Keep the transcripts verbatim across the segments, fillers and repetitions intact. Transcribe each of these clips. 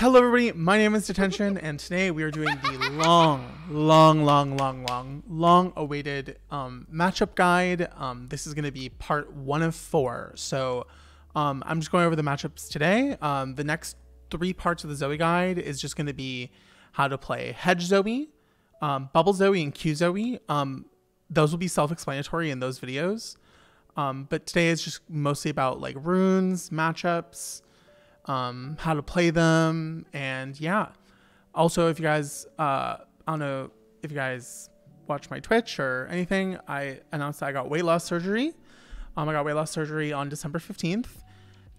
Hello everybody, my name is Detention, and today we are doing the long, long, long, long, long, long awaited um, matchup guide. Um, this is going to be part one of four. So um, I'm just going over the matchups today. Um, the next three parts of the Zoe guide is just going to be how to play Hedge Zoe, um, Bubble Zoe, and Q Zoe. Um, those will be self-explanatory in those videos. Um, but today is just mostly about like runes, matchups, um how to play them, and yeah, also if you guys uh I don't know if you guys watch my Twitch or anything, I announced that I got weight loss surgery. um I got weight loss surgery on December fifteenth,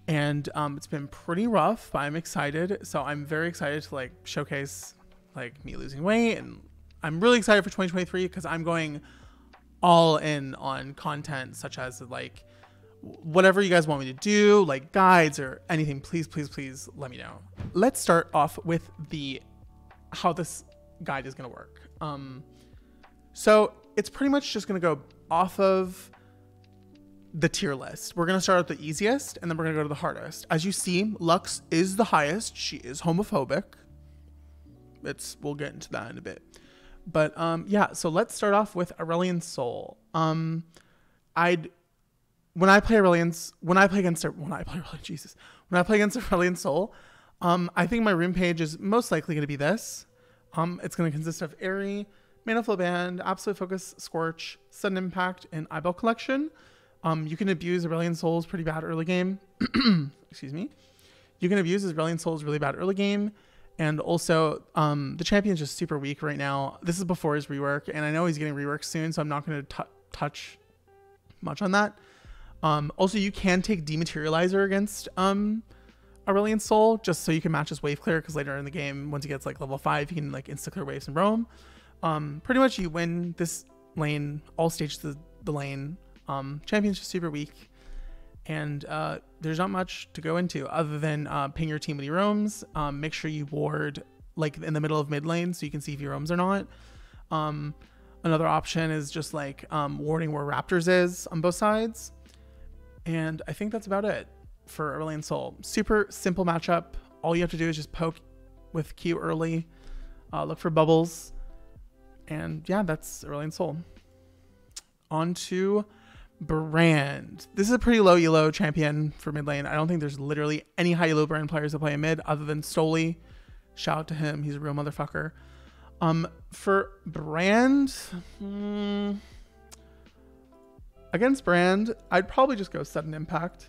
and um it's been pretty rough, but I'm excited. So I'm very excited to like showcase like me losing weight, and I'm really excited for twenty twenty-three because I'm going all in on content such as like whatever you guys want me to do, like guides or anything, please, please, please let me know. Let's start off with the how this guide is going to work. Um, so it's pretty much just going to go off of the tier list. We're going to start at the easiest, and then we're going to go to the hardest. As you see, Lux is the highest. She is homophobic. It's we'll get into that in a bit. But um, yeah, so let's start off with Aurelion Sol. Um, I'd When I play Aurelion's, when I play against, when I play Aurelion, Jesus, when I play against Aurelion Sol, um, I think my room page is most likely going to be this. Um, it's going to consist of Ahri, Mana Flow Band, Absolute Focus, Scorch, Sudden Impact, and Eyeball Collection. Um, you can abuse Aurelion Sol's pretty bad early game. Excuse me. You can abuse Aurelion Sol's really bad early game, and also um, the champion's just super weak right now. This is before his rework, and I know he's getting reworked soon, so I'm not going to touch much on that. Um, also, you can take Dematerializer against um, Aurelion Sol, just so you can match his Wave Clear, because later in the game, once he gets like level five, he can like insta-clear waves and roam. Um, pretty much you win this lane, all stages of the, the lane. Um, champion's just super weak, and uh, there's not much to go into other than uh, ping your team when he roams. Um, make sure you ward like in the middle of mid lane so you can see if he roams or not. Um, another option is just like um, warding where Raptors is on both sides. And I think that's about it for Aurelion Sol. Super simple matchup. All you have to do is just poke with Q early, uh, look for bubbles, and yeah, that's Aurelion Sol. On to Brand. This is a pretty low elo champion for mid lane. I don't think there's literally any high elo Brand players that play in mid other than Stoli. Shout out to him. He's a real motherfucker. Um, for Brand... Hmm, Against Brand, I'd probably just go Sudden Impact.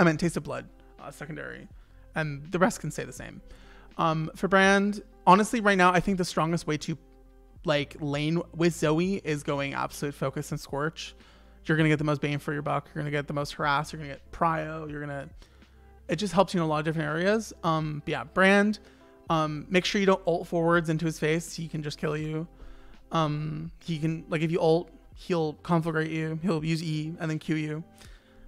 I meant Taste of Blood, uh, secondary. And the rest can stay the same. Um, for Brand, honestly, right now, I think the strongest way to like lane with Zoe is going Absolute Focus and Scorch. You're going to get the most bang for your buck. You're going to get the most harass. You're going to get Prio. You're going to... It just helps you in a lot of different areas. Um, but yeah, Brand, um, make sure you don't ult forwards into his face. He can just kill you. Um, he can... Like, if you ult... He'll conflagrate you, he'll use E and then Q you.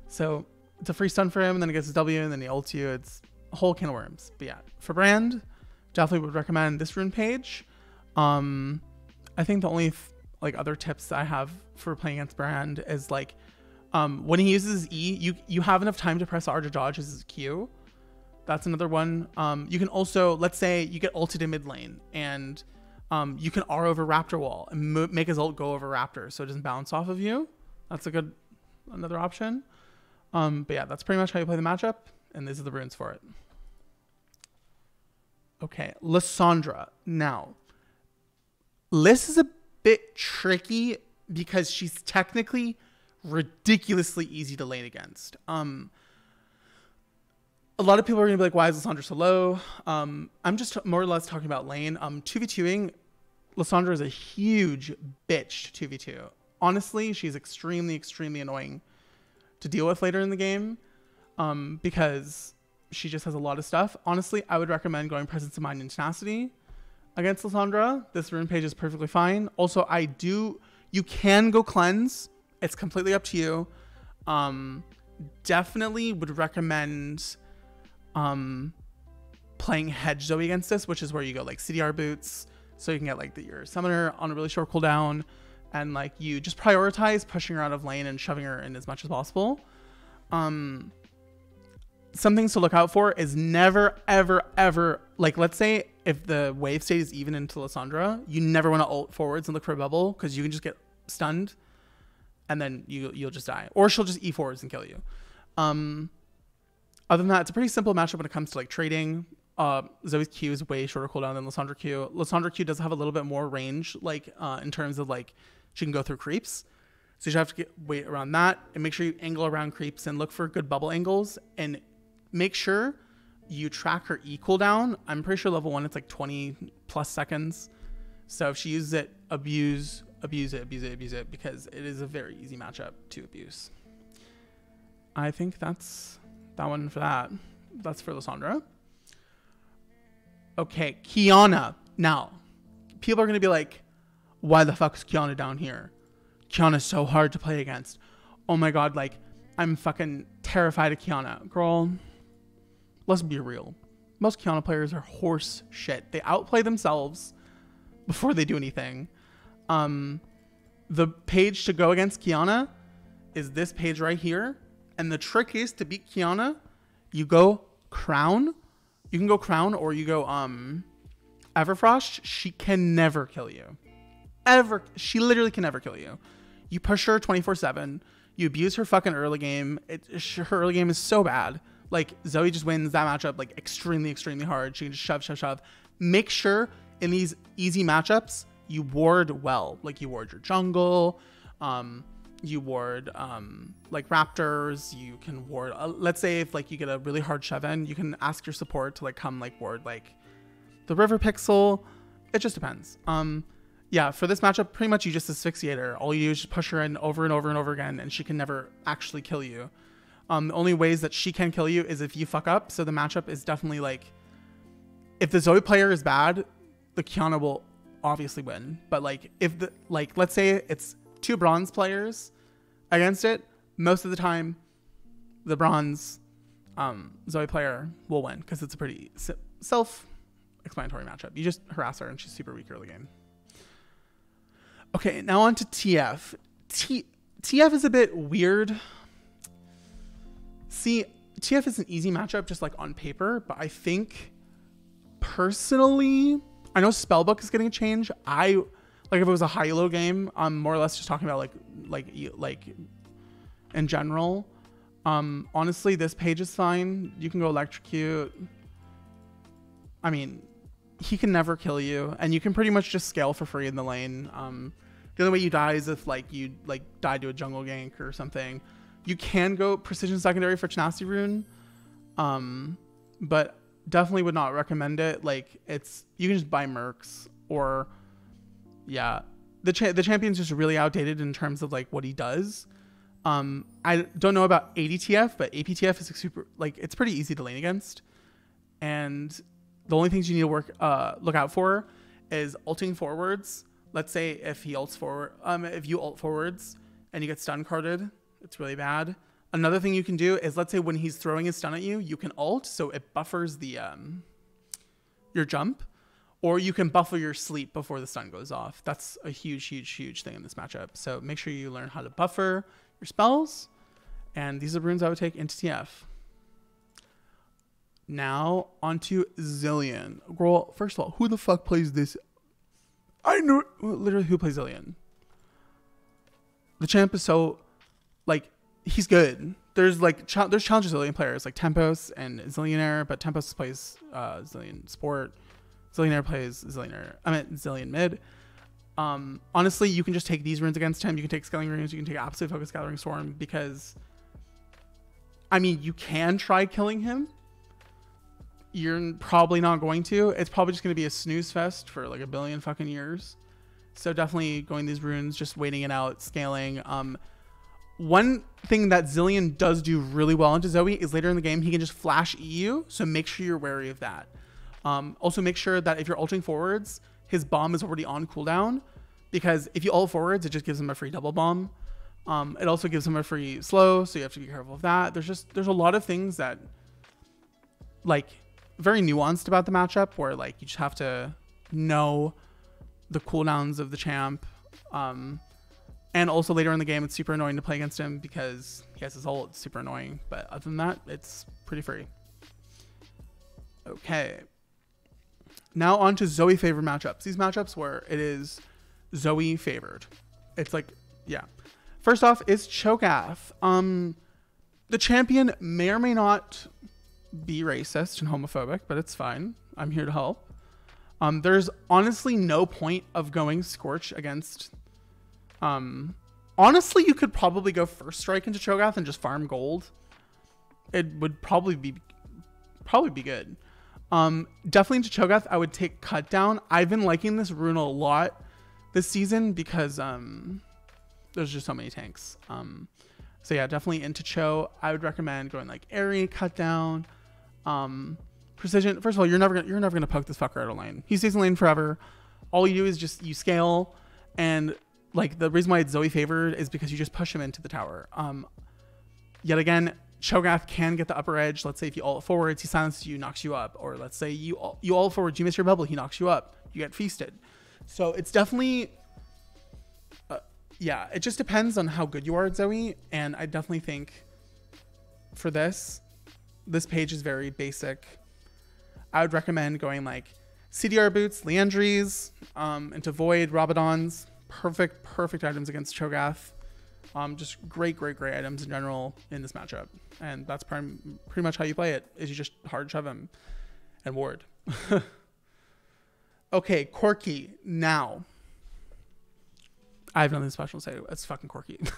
So it's a free stun for him, and then he gets his W and then he ults you. It's a whole can of worms. But yeah, for Brand, definitely would recommend this rune page. Um, I think the only like other tips that I have for playing against Brand is like um, when he uses E, you, you have enough time to press R to dodge his Q. That's another one. Um, you can also, let's say you get ulted in mid lane and Um, you can R over Raptor Wall and mo make his ult go over Raptor so it doesn't bounce off of you. That's a good, another option. Um, but yeah, that's pretty much how you play the matchup, and these are the runes for it. Okay, Lissandra. Now, Liss is a bit tricky because she's technically ridiculously easy to lane against. Um, A lot of people are going to be like, why is Lissandra so low? Um, I'm just more or less talking about lane. Um, two v two ing, Lissandra is a huge bitch to two v two. Honestly, she's extremely, extremely annoying to deal with later in the game um, because she just has a lot of stuff. Honestly, I would recommend going Presence of Mind and Tenacity against Lissandra. This rune page is perfectly fine. Also, I do... You can go Cleanse. It's completely up to you. Um, definitely would recommend... Um, playing Hedge Zoe against this, which is where you go like C D R boots, so you can get like the, your summoner on a really short cooldown, and like you just prioritize pushing her out of lane and shoving her in as much as possible. Um, some things to look out for is never, ever, ever, like, let's say if the wave state is even into Lissandra, you never want to ult forwards and look for a bubble because you can just get stunned and then you, you'll just die. Or she'll just E forwards and kill you. Um, other than that, it's a pretty simple matchup when it comes to, like, trading. Uh, Zoe's Q is way shorter cooldown than Lissandra Q. Lissandra Q does have a little bit more range, like, uh, in terms of, like, she can go through creeps. So you should have to get, wait around that and make sure you angle around creeps and look for good bubble angles and make sure you track her E cooldown. I'm pretty sure level one, it's like twenty plus seconds. So if she uses it, abuse, abuse it, abuse it, abuse it, because it is a very easy matchup to abuse. I think that's that one for that. That's for Lissandra. Okay, Kiana. Now, people are going to be like, why the fuck is Kiana down here? Kiana's so hard to play against. Oh my god, like, I'm fucking terrified of Kiana. Girl, let's be real. Most Kiana players are horse shit. They outplay themselves before they do anything. Um, the page to go against Kiana is this page right here. And the trick is to beat Kiana, you go Crown. You can go Crown or you go um, Everfrost. She can never kill you. Ever. She literally can never kill you. You push her twenty-four seven. You abuse her fucking early game. It, her early game is so bad. Like, Zoe just wins that matchup, like, extremely, extremely hard. She can just shove, shove, shove. Make sure in these easy matchups, you ward well. Like, you ward your jungle. Um, you ward, um, like, raptors. You can ward... Uh, let's say if, like, you get a really hard shove in, you can ask your support to, like, come, like, ward, like, the river pixel. It just depends. Um... Yeah, for this matchup, pretty much you just asphyxiate her. All you do is just push her in over and over and over again, and she can never actually kill you. Um, the only ways that she can kill you is if you fuck up. So the matchup is definitely like, if the Zoe player is bad, the Kiana will obviously win. But like, if the like, let's say it's two bronze players against it, most of the time, the bronze um, Zoe player will win because it's a pretty self-explanatory matchup. You just harass her, and she's super weak early game. Okay, now on to T F. T TF is a bit weird. See, T F is an easy matchup just like on paper, but I think personally, I know Spellbook is getting a change. I, like if it was a high-low game, I'm more or less just talking about like, like, like in general. Um, honestly, this page is fine. You can go electrocute. I mean... He can never kill you, and you can pretty much just scale for free in the lane. Um, the only way you die is if like you like die to a jungle gank or something. You can go precision secondary for Tenacity Rune, um, but definitely would not recommend it. Like it's you can just buy mercs or yeah, the cha the champion's just really outdated in terms of like what he does. Um, I don't know about A D T F, but A P T F is like, super like it's pretty easy to lane against, and. The only things you need to work, uh, look out for is ulting forwards. Let's say if he ults forward, um, if you ult forwards and you get stun carded, it's really bad. Another thing you can do is let's say when he's throwing his stun at you, you can ult. So it buffers the, um, your jump, or you can buffer your sleep before the stun goes off. That's a huge, huge, huge thing in this matchup. So make sure you learn how to buffer your spells. And these are runes I would take into T F. Now onto Zilean. Girl, first of all, who the fuck plays this? I know literally who plays Zilean. The champ is so like he's good. There's like ch there's challenger Zilean players like Tempos and Zillionaire, but Tempos plays uh, Zilean Sport. Zillionaire plays Zillionaire. I meant Zilean mid. Um, honestly, you can just take these runes against him. You can take scaling runes. You can take absolute focus, gathering storm because I mean you can try killing him. You're probably not going to. It's probably just going to be a snooze fest for like a billion fucking years. So definitely going these runes, just waiting it out, scaling. Um, one thing that Zilean does do really well into Zoe is later in the game, he can just flash E U. So make sure you're wary of that. Um, also make sure that if you're ulting forwards, his bomb is already on cooldown because if you ult forwards, it just gives him a free double bomb. Um, it also gives him a free slow. So you have to be careful of that. There's just, there's a lot of things that like, very nuanced about the matchup where like you just have to know the cooldowns of the champ um and also later in the game it's super annoying to play against him because he has his ult. It's super annoying, but other than that it's pretty free. Okay. Now on to Zoe favored matchups. These matchups where it is Zoe favored. It's like, yeah. First off is Cho'Gath. Um, the champion may or may not be racist and homophobic, but it's fine. I'm here to help. Um, there's honestly no point of going Scorch against... Um, honestly, you could probably go First Strike into Cho'Gath and just farm gold. It would probably be probably be good. Um, definitely into Cho'Gath, I would take Cut Down. I've been liking this rune a lot this season because um, there's just so many tanks. Um, so yeah, definitely into Cho. I would recommend going like Airy, Cut Down, um, Precision. First of all, you're never gonna, you're never gonna poke this fucker out of lane. He stays in lane forever. All you do is just you scale, and like the reason why it's Zoe favored is because you just push him into the tower. Um, yet again, Cho'Gath can get the upper edge. Let's say if you ult forwards, he silences you, knocks you up. Or let's say you ult, you ult forwards, you miss your bubble, he knocks you up. You get feasted. So it's definitely, uh, yeah, it just depends on how good you are at Zoe. And I definitely think for this, this page is very basic. I would recommend going like C D R Boots, Leandries, um, into Void, Rabadons. Perfect, perfect items against Cho'Gath. Um, just great, great, great items in general in this matchup. And that's prim pretty much how you play it, is you just hard shove him and ward. Okay, Corki, now. I have nothing special to say. It's fucking Corki.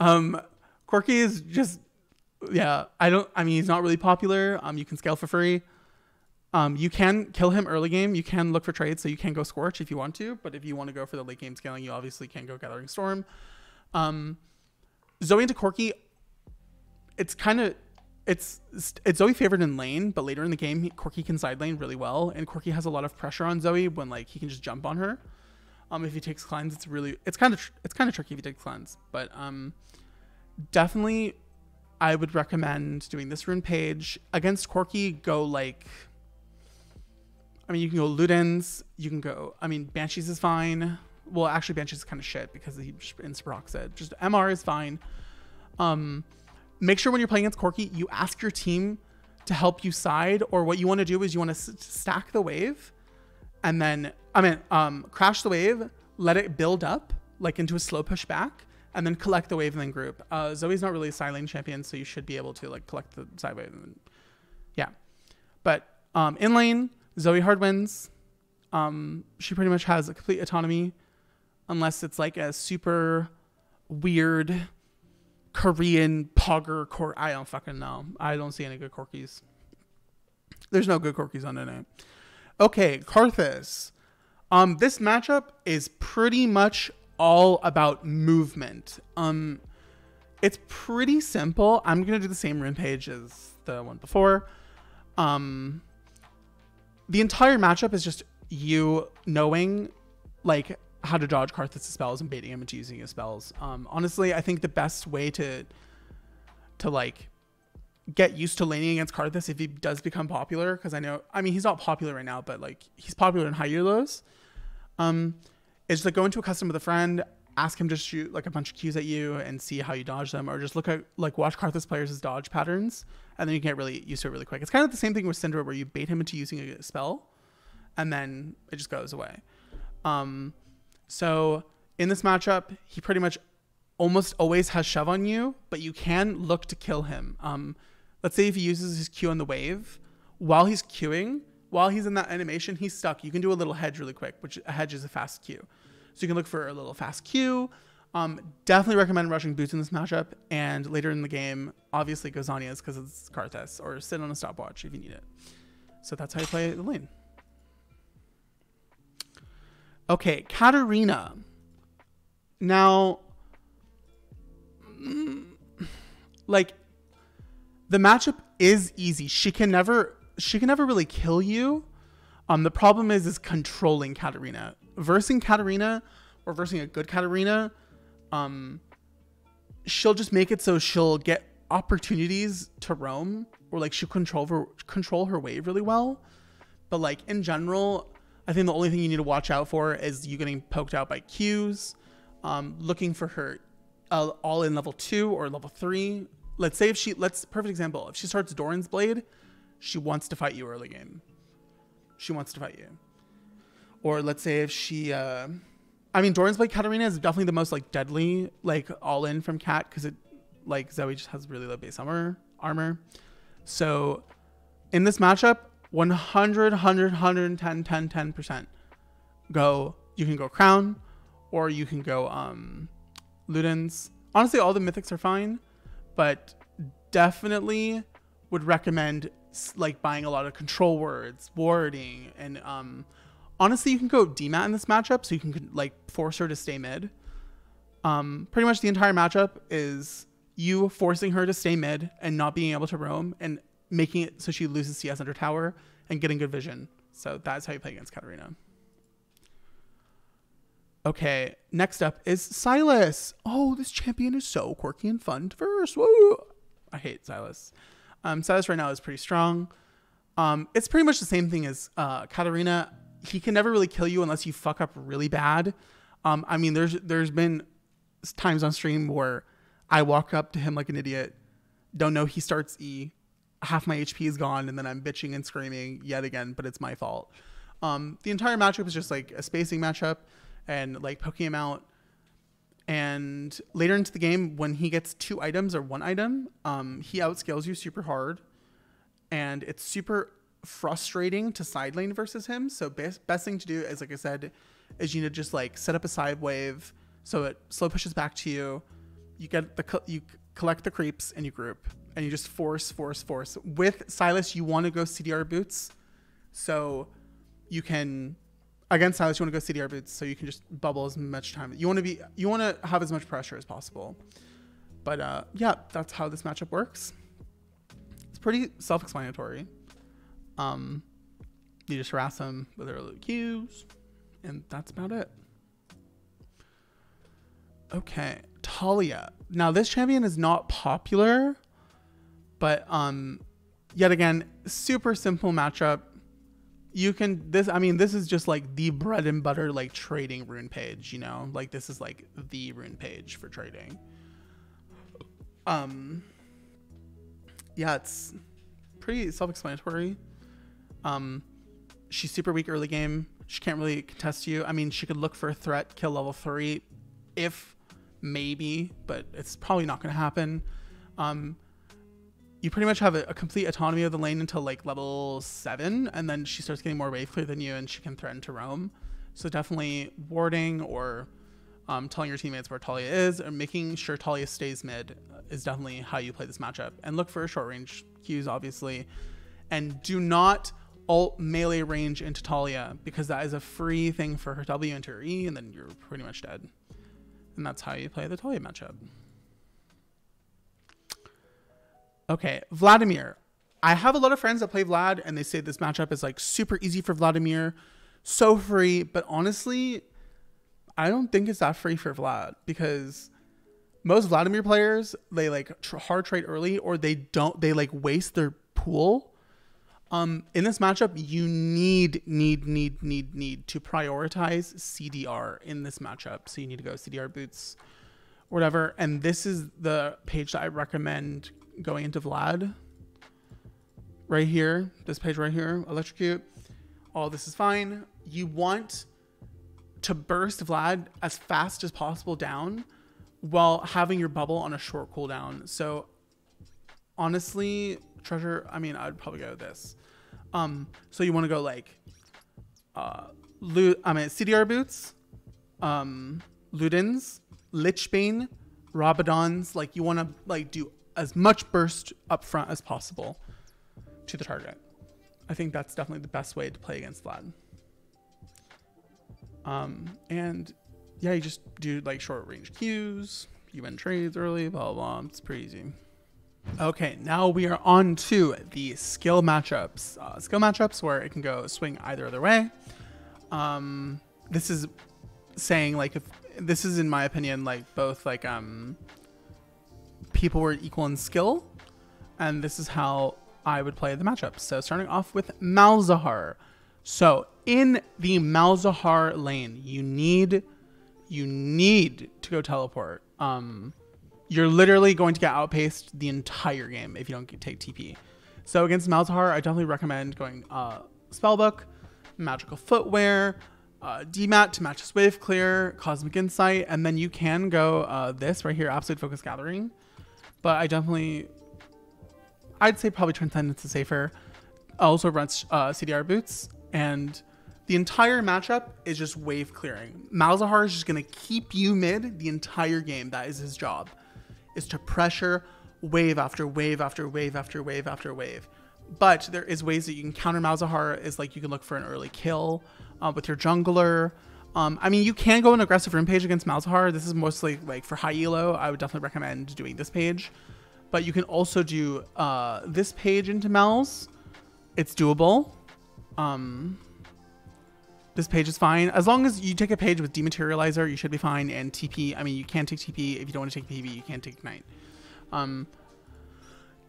um, Corki is just, yeah, I don't, I mean, he's not really popular. Um, you can scale for free. Um, you can kill him early game. You can look for trades, so you can go Scorch if you want to. But if you want to go for the late game scaling, you obviously can go Gathering Storm. Um, Zoe into Corki, it's kind of, it's, it's Zoe favored in lane, but later in the game, Corki can side lane really well. And Corki has a lot of pressure on Zoe when like he can just jump on her. Um, if he takes cleanse, it's really, it's kind of, it's kind of tricky if he takes cleanse, but, um, definitely I would recommend doing this rune page against Corki. Go like, I mean, you can go Ludens, you can go, I mean, Banshees is fine. Well, actually, Banshees is kind of shit because he insta-procs it. Just M R is fine. Um, make sure when you're playing against Corki, you ask your team to help you side, or what you want to do is you want to stack the wave and then, I mean, um, crash the wave, let it build up, like into a slow push back, and then collect the wave and then group. Uh, Zoe's not really a side lane champion, so you should be able to like collect the side wave. And then, yeah. But um, in lane, Zoe hard wins. Um, she pretty much has a complete autonomy. Unless it's like a super weird Korean pogger Corki. I don't fucking know. I don't see any good Corkis. There's no good Corkis on it. Okay, Karthus. Um, this matchup is pretty much all about movement. Um, it's pretty simple. I'm going to do the same rune page as the one before. Um, the entire matchup is just you knowing, like, how to dodge Karthus' spells and baiting him into using his spells. Um, honestly, I think the best way to to like get used to laning against Karthus if he does become popular, because I know, I mean, he's not popular right now, but like he's popular in higher lows, um, is like go into a custom with a friend, ask him to shoot like a bunch of Qs at you and see how you dodge them, or just look at like watch Karthus players' dodge patterns, and then you get really used to it really quick. It's kind of the same thing with Syndra where you bait him into using a spell and then it just goes away. Um, So in this matchup, he pretty much almost always has shove on you, but you can look to kill him. Um, let's say if he uses his Q on the wave, while he's queuing, while he's in that animation, he's stuck. You can do a little hedge really quick, which a hedge is a fast Q. So you can look for a little fast Q. Um, definitely recommend rushing Boots in this matchup. And later in the game, obviously go Zanya's because it's Karthus, or sit on a stopwatch if you need it. So that's how you play the lane. Okay, Katarina. Now, like, the matchup is easy. She can never, she can never really kill you. Um, the problem is, is controlling Katarina. Versing Katarina, or versing a good Katarina, um, she'll just make it so she'll get opportunities to roam, or like she'll control her control her wave really well. But like in general, I think the only thing you need to watch out for is you getting poked out by Qs, um, looking for her uh, all in level two or level three Let's say if she, let's, perfect example. If she starts Doran's Blade, she wants to fight you early game. She wants to fight you. Or let's say if she, uh, I mean, Doran's Blade Katarina is definitely the most like deadly, like all in from Kat, because it, like Zoe just has really low base armor. armor. So in this matchup, one hundred, one hundred, one ten, ten, ten percent go, you can go Crown or you can go um, Ludens. Honestly, all the mythics are fine, but definitely would recommend like buying a lot of control words, warding, and um, honestly, you can go D MAT in this matchup, so you can like force her to stay mid. Um, pretty much the entire matchup is you forcing her to stay mid and not being able to roam and making it so she loses C S under tower and getting good vision. So that's how you play against Katarina. Okay, next up is Silas. Oh, this champion is so quirky and fun to verse. Woo! I hate Silas. Um, Silas right now is pretty strong. Um, it's pretty much the same thing as uh, Katarina. He can never really kill you unless you fuck up really bad. Um, I mean, there's there's been times on stream where I walk up to him like an idiot, don't know he starts E, half my H P is gone, and then I'm bitching and screaming yet again, but it's my fault. Um, the entire matchup is just like a spacing matchup and like poking him out. And later into the game, when he gets two items or one item, um, he outscales you super hard. And it's super frustrating to side lane versus him. So best, best thing to do is, like I said, is you need to just like set up a side wave so it slow pushes back to you. You get the, you collect the creeps and you group and you just force, force, force. With Silas, you want to go C D R boots. So you can, against Silas, you want to go C D R boots. So you can just bubble as much time. You want to be, you want to have as much pressure as possible. But uh, yeah, that's how this matchup works. It's pretty self-explanatory. Um, you just harass them with their little cues and that's about it. Okay, Talia. Now this champion is not popular, but um, yet again, super simple matchup. You can, this, I mean, this is just like the bread and butter, like trading rune page, you know, like this is like the rune page for trading. Um, yeah, it's pretty self-explanatory. Um, she's super weak early game. She can't really contest you. I mean, she could look for a threat, kill level three, if maybe, but it's probably not going to happen. Um, you pretty much have a, a complete autonomy of the lane until like level seven, and then she starts getting more wave clear than you and she can threaten to roam. So definitely warding or um, telling your teammates where Talia is or making sure Talia stays mid is definitely how you play this matchup. And look for short range cues, obviously, and do not alt melee range into Talia, because that is a free thing for her W into her E, and then you're pretty much dead. And that's how you play the Talia matchup. Okay, Vladimir. I have a lot of friends that play Vlad and they say this matchup is like super easy for Vladimir, so free, but honestly, I don't think it's that free for Vlad, because most Vladimir players, they like tr hard trade early, or they don't, they like waste their pool. Um, in this matchup, you need, need, need, need, need to prioritize C D R in this matchup. So you need to go C D R boots, whatever. And this is the page that I recommend going into Vlad. Right here, this page right here, electrocute. All this is fine. You want to burst Vlad as fast as possible down while having your bubble on a short cooldown. So honestly, treasure, I mean, I'd probably go with this. Um, so you want to go like, uh, loot, I mean, C D R boots, um, Ludens, Lichbane, Rabadons. Like you want to like do as much burst up front as possible to the target. I think that's definitely the best way to play against Vlad. Um, and yeah, you just do like short range Qs, you win trades early, blah, blah, blah. It's pretty easy. Okay, now we are on to the skill matchups. Uh, skill matchups where it can go swing either other way. Um, this is saying like, if this is in my opinion, like both like um, people were equal in skill, and this is how I would play the matchup. So starting off with Malzahar. So in the Malzahar lane, you need, you need to go teleport. Um, You're literally going to get outpaced the entire game if you don't take T P. So against Malzahar, I definitely recommend going uh, Spellbook, Magical Footwear, uh, D MAT to match Wave Clear, Cosmic Insight, and then you can go uh, this right here, Absolute Focus Gathering. But I definitely, I'd say probably Transcendence is safer. Also runs uh, C D R Boots, and the entire matchup is just wave clearing. Malzahar is just going to keep you mid the entire game. That is his job, is to pressure wave after wave after wave after wave after wave. But there is ways that you can counter Malzahar, is like you can look for an early kill uh, with your jungler. Um, I mean, you can go an aggressive room page against Malzahar. This is mostly like for high elo. I would definitely recommend doing this page. But you can also do uh, this page into Malz. It's doable. Um, this page is fine. As long as you take a page with Dematerializer, you should be fine. And T P, I mean, you can take T P. If you don't want to take P B, you can take Ignite. Um,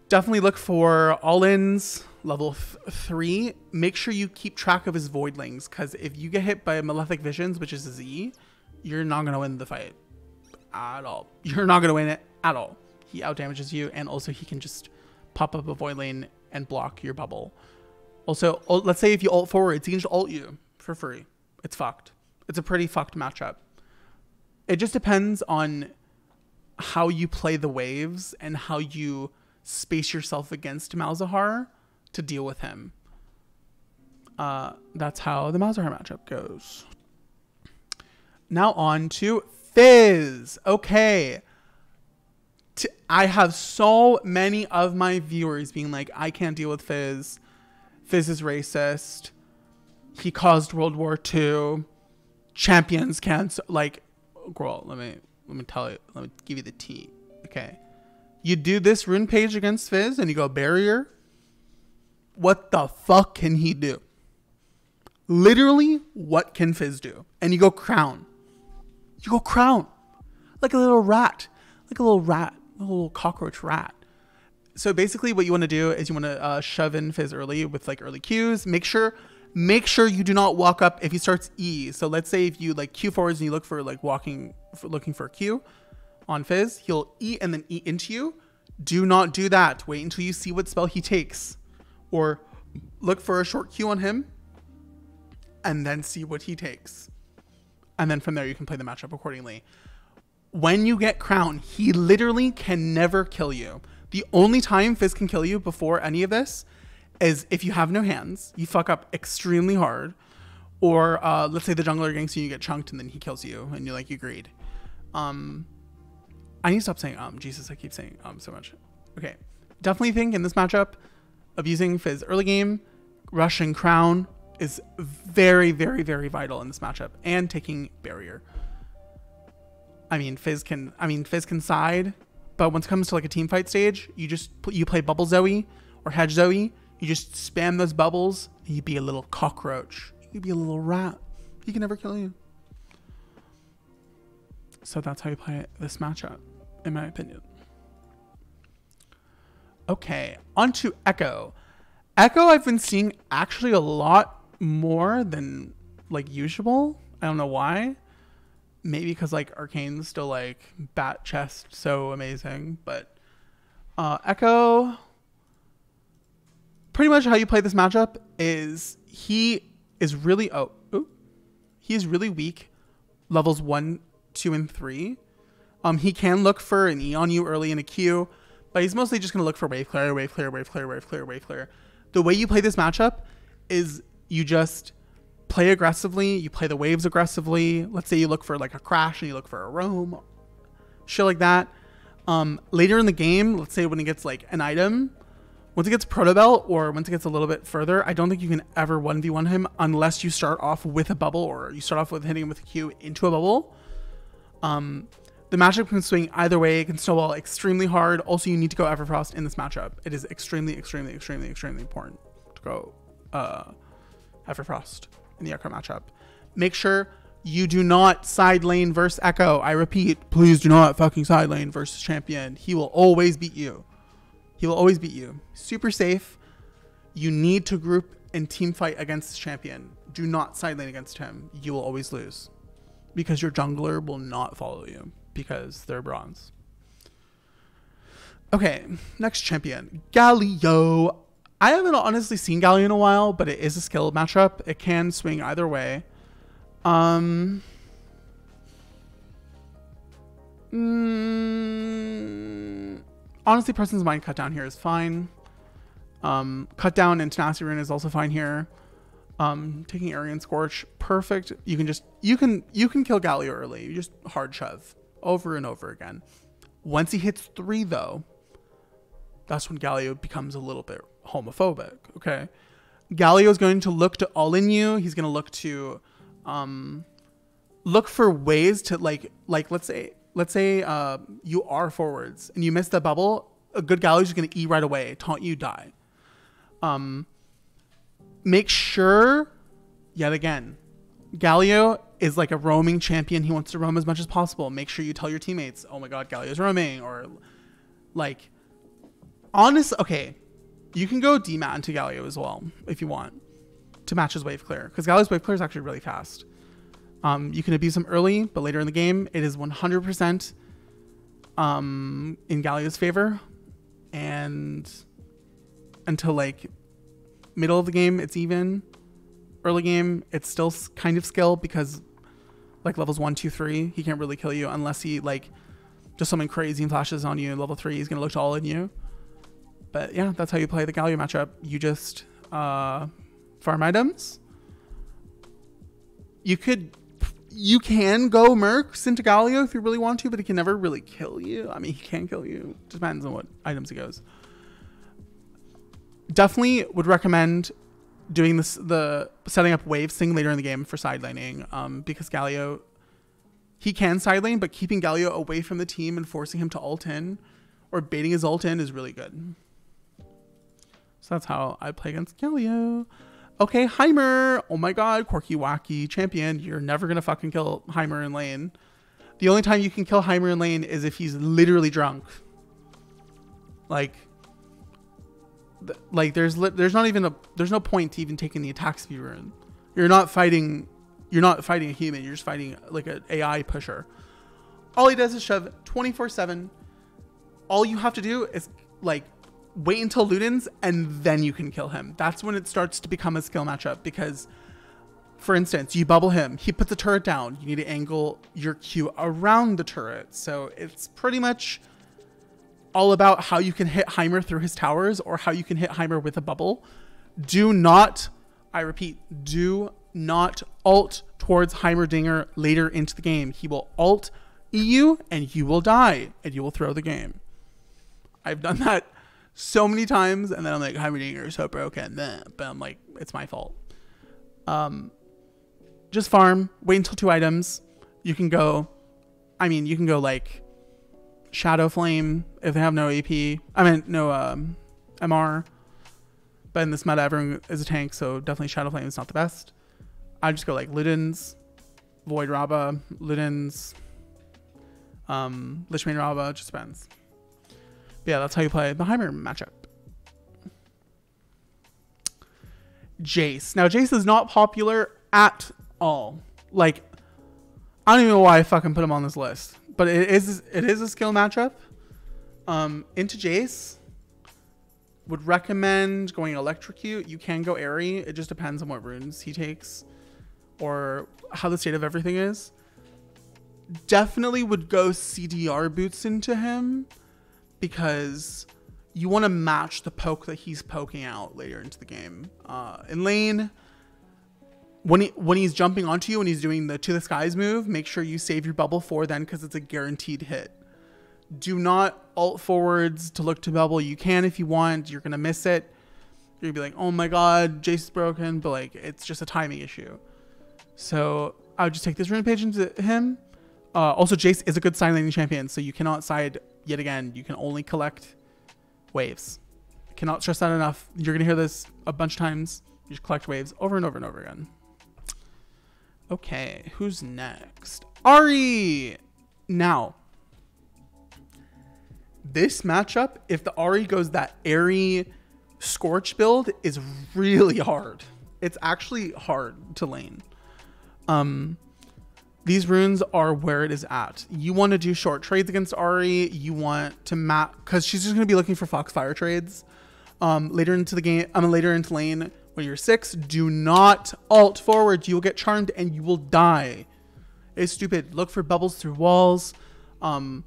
definitely look for all-ins, level three. Make sure you keep track of his Voidlings, because if you get hit by Malefic Visions, which is his E, you're not going to win the fight at all. You're not going to win it at all. He outdamages you, and also he can just pop up a Voidling and block your bubble. Also, let's say if you ult forwards, he can just ult you for free. It's fucked. It's a pretty fucked matchup. It just depends on how you play the waves and how you space yourself against Malzahar to deal with him. Uh, that's how the Malzahar matchup goes. Now on to Fizz. Okay. T I have so many of my viewers being like, I can't deal with Fizz. Fizz is racist. He caused World War Two. Champions can't, like, girl, let me, let me tell you, let me give you the tea. Okay. You do this rune page against Fizz and you go barrier. What the fuck can he do? Literally, what can Fizz do? And you go crown. You go crown. Like a little rat. Like a little rat. A little cockroach rat. So basically what you want to do is you want to uh, shove in Fizz early with like early Qs. Make sure... Make sure you do not walk up if he starts E. So let's say if you like Q forwards and you look for like walking, for looking for a Q on Fizz, he'll E and then E into you. Do not do that. Wait until you see what spell he takes, or look for a short Q on him and then see what he takes. And then from there you can play the matchup accordingly. When you get crown, he literally can never kill you. The only time Fizz can kill you before any of this is if you have no hands, you fuck up extremely hard, or uh, let's say the jungler ganks you, you get chunked, and then he kills you, and you're like, you greed. Um, I need to stop saying um. Jesus, I keep saying um so much. Okay, definitely think in this matchup of using Fizz early game, rushing crown is very, very, very vital in this matchup, and taking barrier. I mean, Fizz can. I mean, Fizz can side, but when it comes to like a team fight stage, you just you play Bubble Zoe or Hedge Zoe. You just spam those bubbles, and you'd be a little cockroach. You'd be a little rat. He can never kill you. So that's how you play this matchup, in my opinion. Okay, on to Echo. Echo I've been seeing actually a lot more than, like, usual. I don't know why. Maybe because, like, Arcane's still, like, bat chest so amazing. But uh, Echo... Pretty much how you play this matchup is he is really oh, oh he is really weak levels one, two, and three. Um, he can look for an E on you early in a Q, but he's mostly just gonna look for wave clear, wave clear, wave clear, wave clear, wave clear. The way you play this matchup is you just play aggressively, you play the waves aggressively. Let's say you look for like a crash and you look for a roam, shit like that. Um, later in the game, let's say when it gets like an item. Once it gets Protobelt, or once it gets a little bit further, I don't think you can ever one v one him unless you start off with a bubble, or you start off with hitting him with a Q into a bubble. Um, the matchup can swing either way. It can snowball extremely hard. Also, you need to go Everfrost in this matchup. It is extremely, extremely, extremely, extremely important to go uh, Everfrost in the Echo matchup. Make sure you do not side lane versus Echo. I repeat, please do not fucking side lane versus champion. He will always beat you. He will always beat you. Super safe. You need to group and team fight against the champion. Do not side lane against him. You will always lose because your jungler will not follow you because they're bronze. Okay, next champion, Galio. I haven't honestly seen Galio in a while, but it is a skill matchup. It can swing either way. Um, mm, honestly, Presence of Mind Cut Down here is fine. Um, Cut Down and Tenacity Rune is also fine here. Um, taking Aryan Scorch, perfect. You can just you can you can kill Galio early. You just hard shove over and over again. Once he hits three, though, that's when Galio becomes a little bit homophobic, okay? Galio is going to look to all in you. He's going to look to, um, look for ways to, like, like let's say, let's say uh, you are forwards and you miss the bubble. A good Galio is going to E right away, taunt you, die. Um, make sure, yet again, Galio is like a roaming champion. He wants to roam as much as possible. Make sure you tell your teammates, oh my God, Galio's roaming, or like... Honest, okay, you can go D-mat into Galio as well if you want to match his wave clear, because Galio's wave clear is actually really fast. Um, you can abuse him early, but later in the game, it is one hundred percent um, in Galio's favor, and until like middle of the game, it's even. Early game, it's still kind of skill, because like levels one, two, three, he can't really kill you unless he like just something crazy and flashes on you. Level three, he's gonna look to all in you. But yeah, that's how you play the Galio matchup. You just uh, farm items. You could, you can go Mercs into Galio if you really want to, but he can never really kill you. I mean, he can kill you. Depends on what items he goes. Definitely would recommend doing this, the setting up wave sing later in the game for side laning, um, because Galio, he can side lane, but keeping Galio away from the team and forcing him to ult in or baiting his ult in is really good. So that's how I play against Galio. Okay, Heimer. Oh my God, quirky, wacky champion. You're never gonna fucking kill Heimer in lane. The only time you can kill Heimer in lane is if he's literally drunk. Like, th like there's li there's not even a there's no point to even taking the attack speed rune. You're not fighting. You're not fighting a human. You're just fighting like an A I pusher. All he does is shove twenty-four seven. All you have to do is like wait until Ludens, and then you can kill him. That's when it starts to become a skill matchup, because for instance, you bubble him, he puts a turret down, you need to angle your Q around the turret. So it's pretty much all about how you can hit Heimer through his towers, or how you can hit Heimer with a bubble. Do not, I repeat, do not ult towards Heimerdinger later into the game. He will ult E U and you will die and you will throw the game. I've done that so many times, and then I'm like, Heimerdinger is so broken, but I'm like, it's my fault. Um, just farm, wait until two items. You can go, I mean, you can go like Shadow Flame if they have no A P. I mean, no um, M R. But in this meta, everyone is a tank, so definitely Shadow Flame is not the best. I just go like Ludens, Void Raba, Ludens, um, Lich Main Raba, just depends. Yeah, that's how you play the Heimer matchup. Jace. Now, Jace is not popular at all. Like, I don't even know why I fucking put him on this list. But it is it is a skill matchup. Um, into Jace, would recommend going Electrocute. You can go Ahri. It just depends on what runes he takes or how the state of everything is. Definitely would go C D R boots into him, because you want to match the poke that he's poking out later into the game. Uh, in lane, when he, when he's jumping onto you and he's doing the to the skies move, make sure you save your bubble for then, because it's a guaranteed hit. Do not ult forwards to look to bubble. You can if you want. You're going to miss it. You're going to be like, oh my God, Jace is broken. But like, it's just a timing issue. So I would just take this rune page into him. Uh, also, Jace is a good side laning champion, so you cannot side... Yet again, you can only collect waves. I cannot stress that enough. You're going to hear this a bunch of times. You just collect waves over and over and over again. Okay, who's next? Ahri! Now, this matchup, if the Ahri goes that airy Scorch build, is really hard. It's actually hard to lane. Um, These runes are where it is at. You want to do short trades against Ahri. You want to map, because she's just going to be looking for Foxfire trades. Um, later into the game, I mean, later into lane, when you're six, do not alt forward. You will get charmed and you will die. It's stupid. Look for bubbles through walls. Um,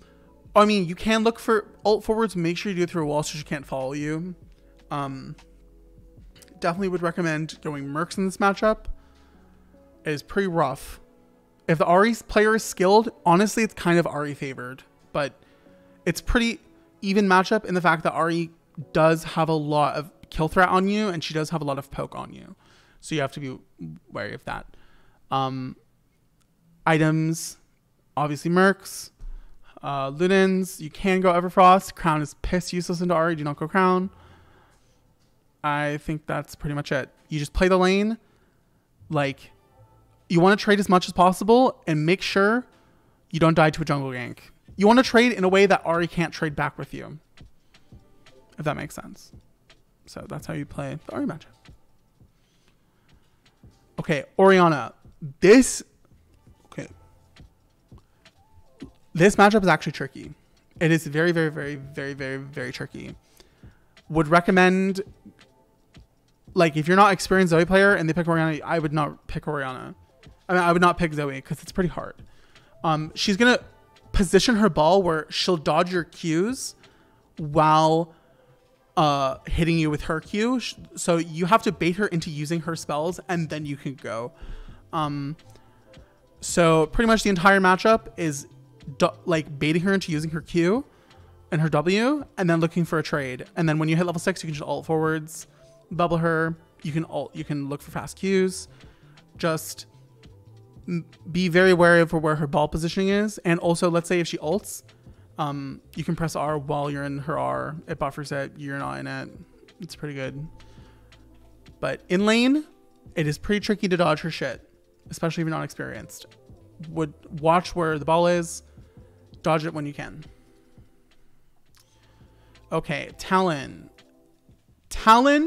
I mean, you can look for alt forwards. Make sure you do it through a wall so she can't follow you. Um, definitely would recommend going mercs in this matchup. It is pretty rough. If the Ahri player is skilled, honestly, it's kind of Ahri favored, but it's pretty even matchup in the fact that Ahri does have a lot of kill threat on you and she does have a lot of poke on you. So you have to be wary of that. Um, items, obviously mercs, uh, Lunens, you can go Everfrost. Crown is piss useless into Ahri, do not go Crown. I think that's pretty much it. You just play the lane, like... You want to trade as much as possible and make sure you don't die to a jungle gank. You want to trade in a way that Ahri can't trade back with you, if that makes sense. So that's how you play the Ahri matchup. Okay, Orianna. This, okay. This matchup is actually tricky. It is very, very, very, very, very, very tricky. Would recommend, like, if you're not experienced Zoe player and they pick Orianna, I would not pick Orianna. I mean, I would not pick Zoe because it's pretty hard. Um, she's going to position her ball where she'll dodge your Qs while uh, hitting you with her Q. So you have to bait her into using her spells and then you can go. Um, so pretty much the entire matchup is like baiting her into using her Q and her W and then looking for a trade. And then when you hit level six, you can just alt forwards, bubble her. You can alt, you can look for fast Qs. Just... be very wary of where her ball positioning is. And also, let's say if she ults, um, you can press R while you're in her R. It buffers it. You're not in it. It's pretty good. But in lane, it is pretty tricky to dodge her shit, especially if you're not experienced. Would watch where the ball is. Dodge it when you can. Okay, Talon. Talon?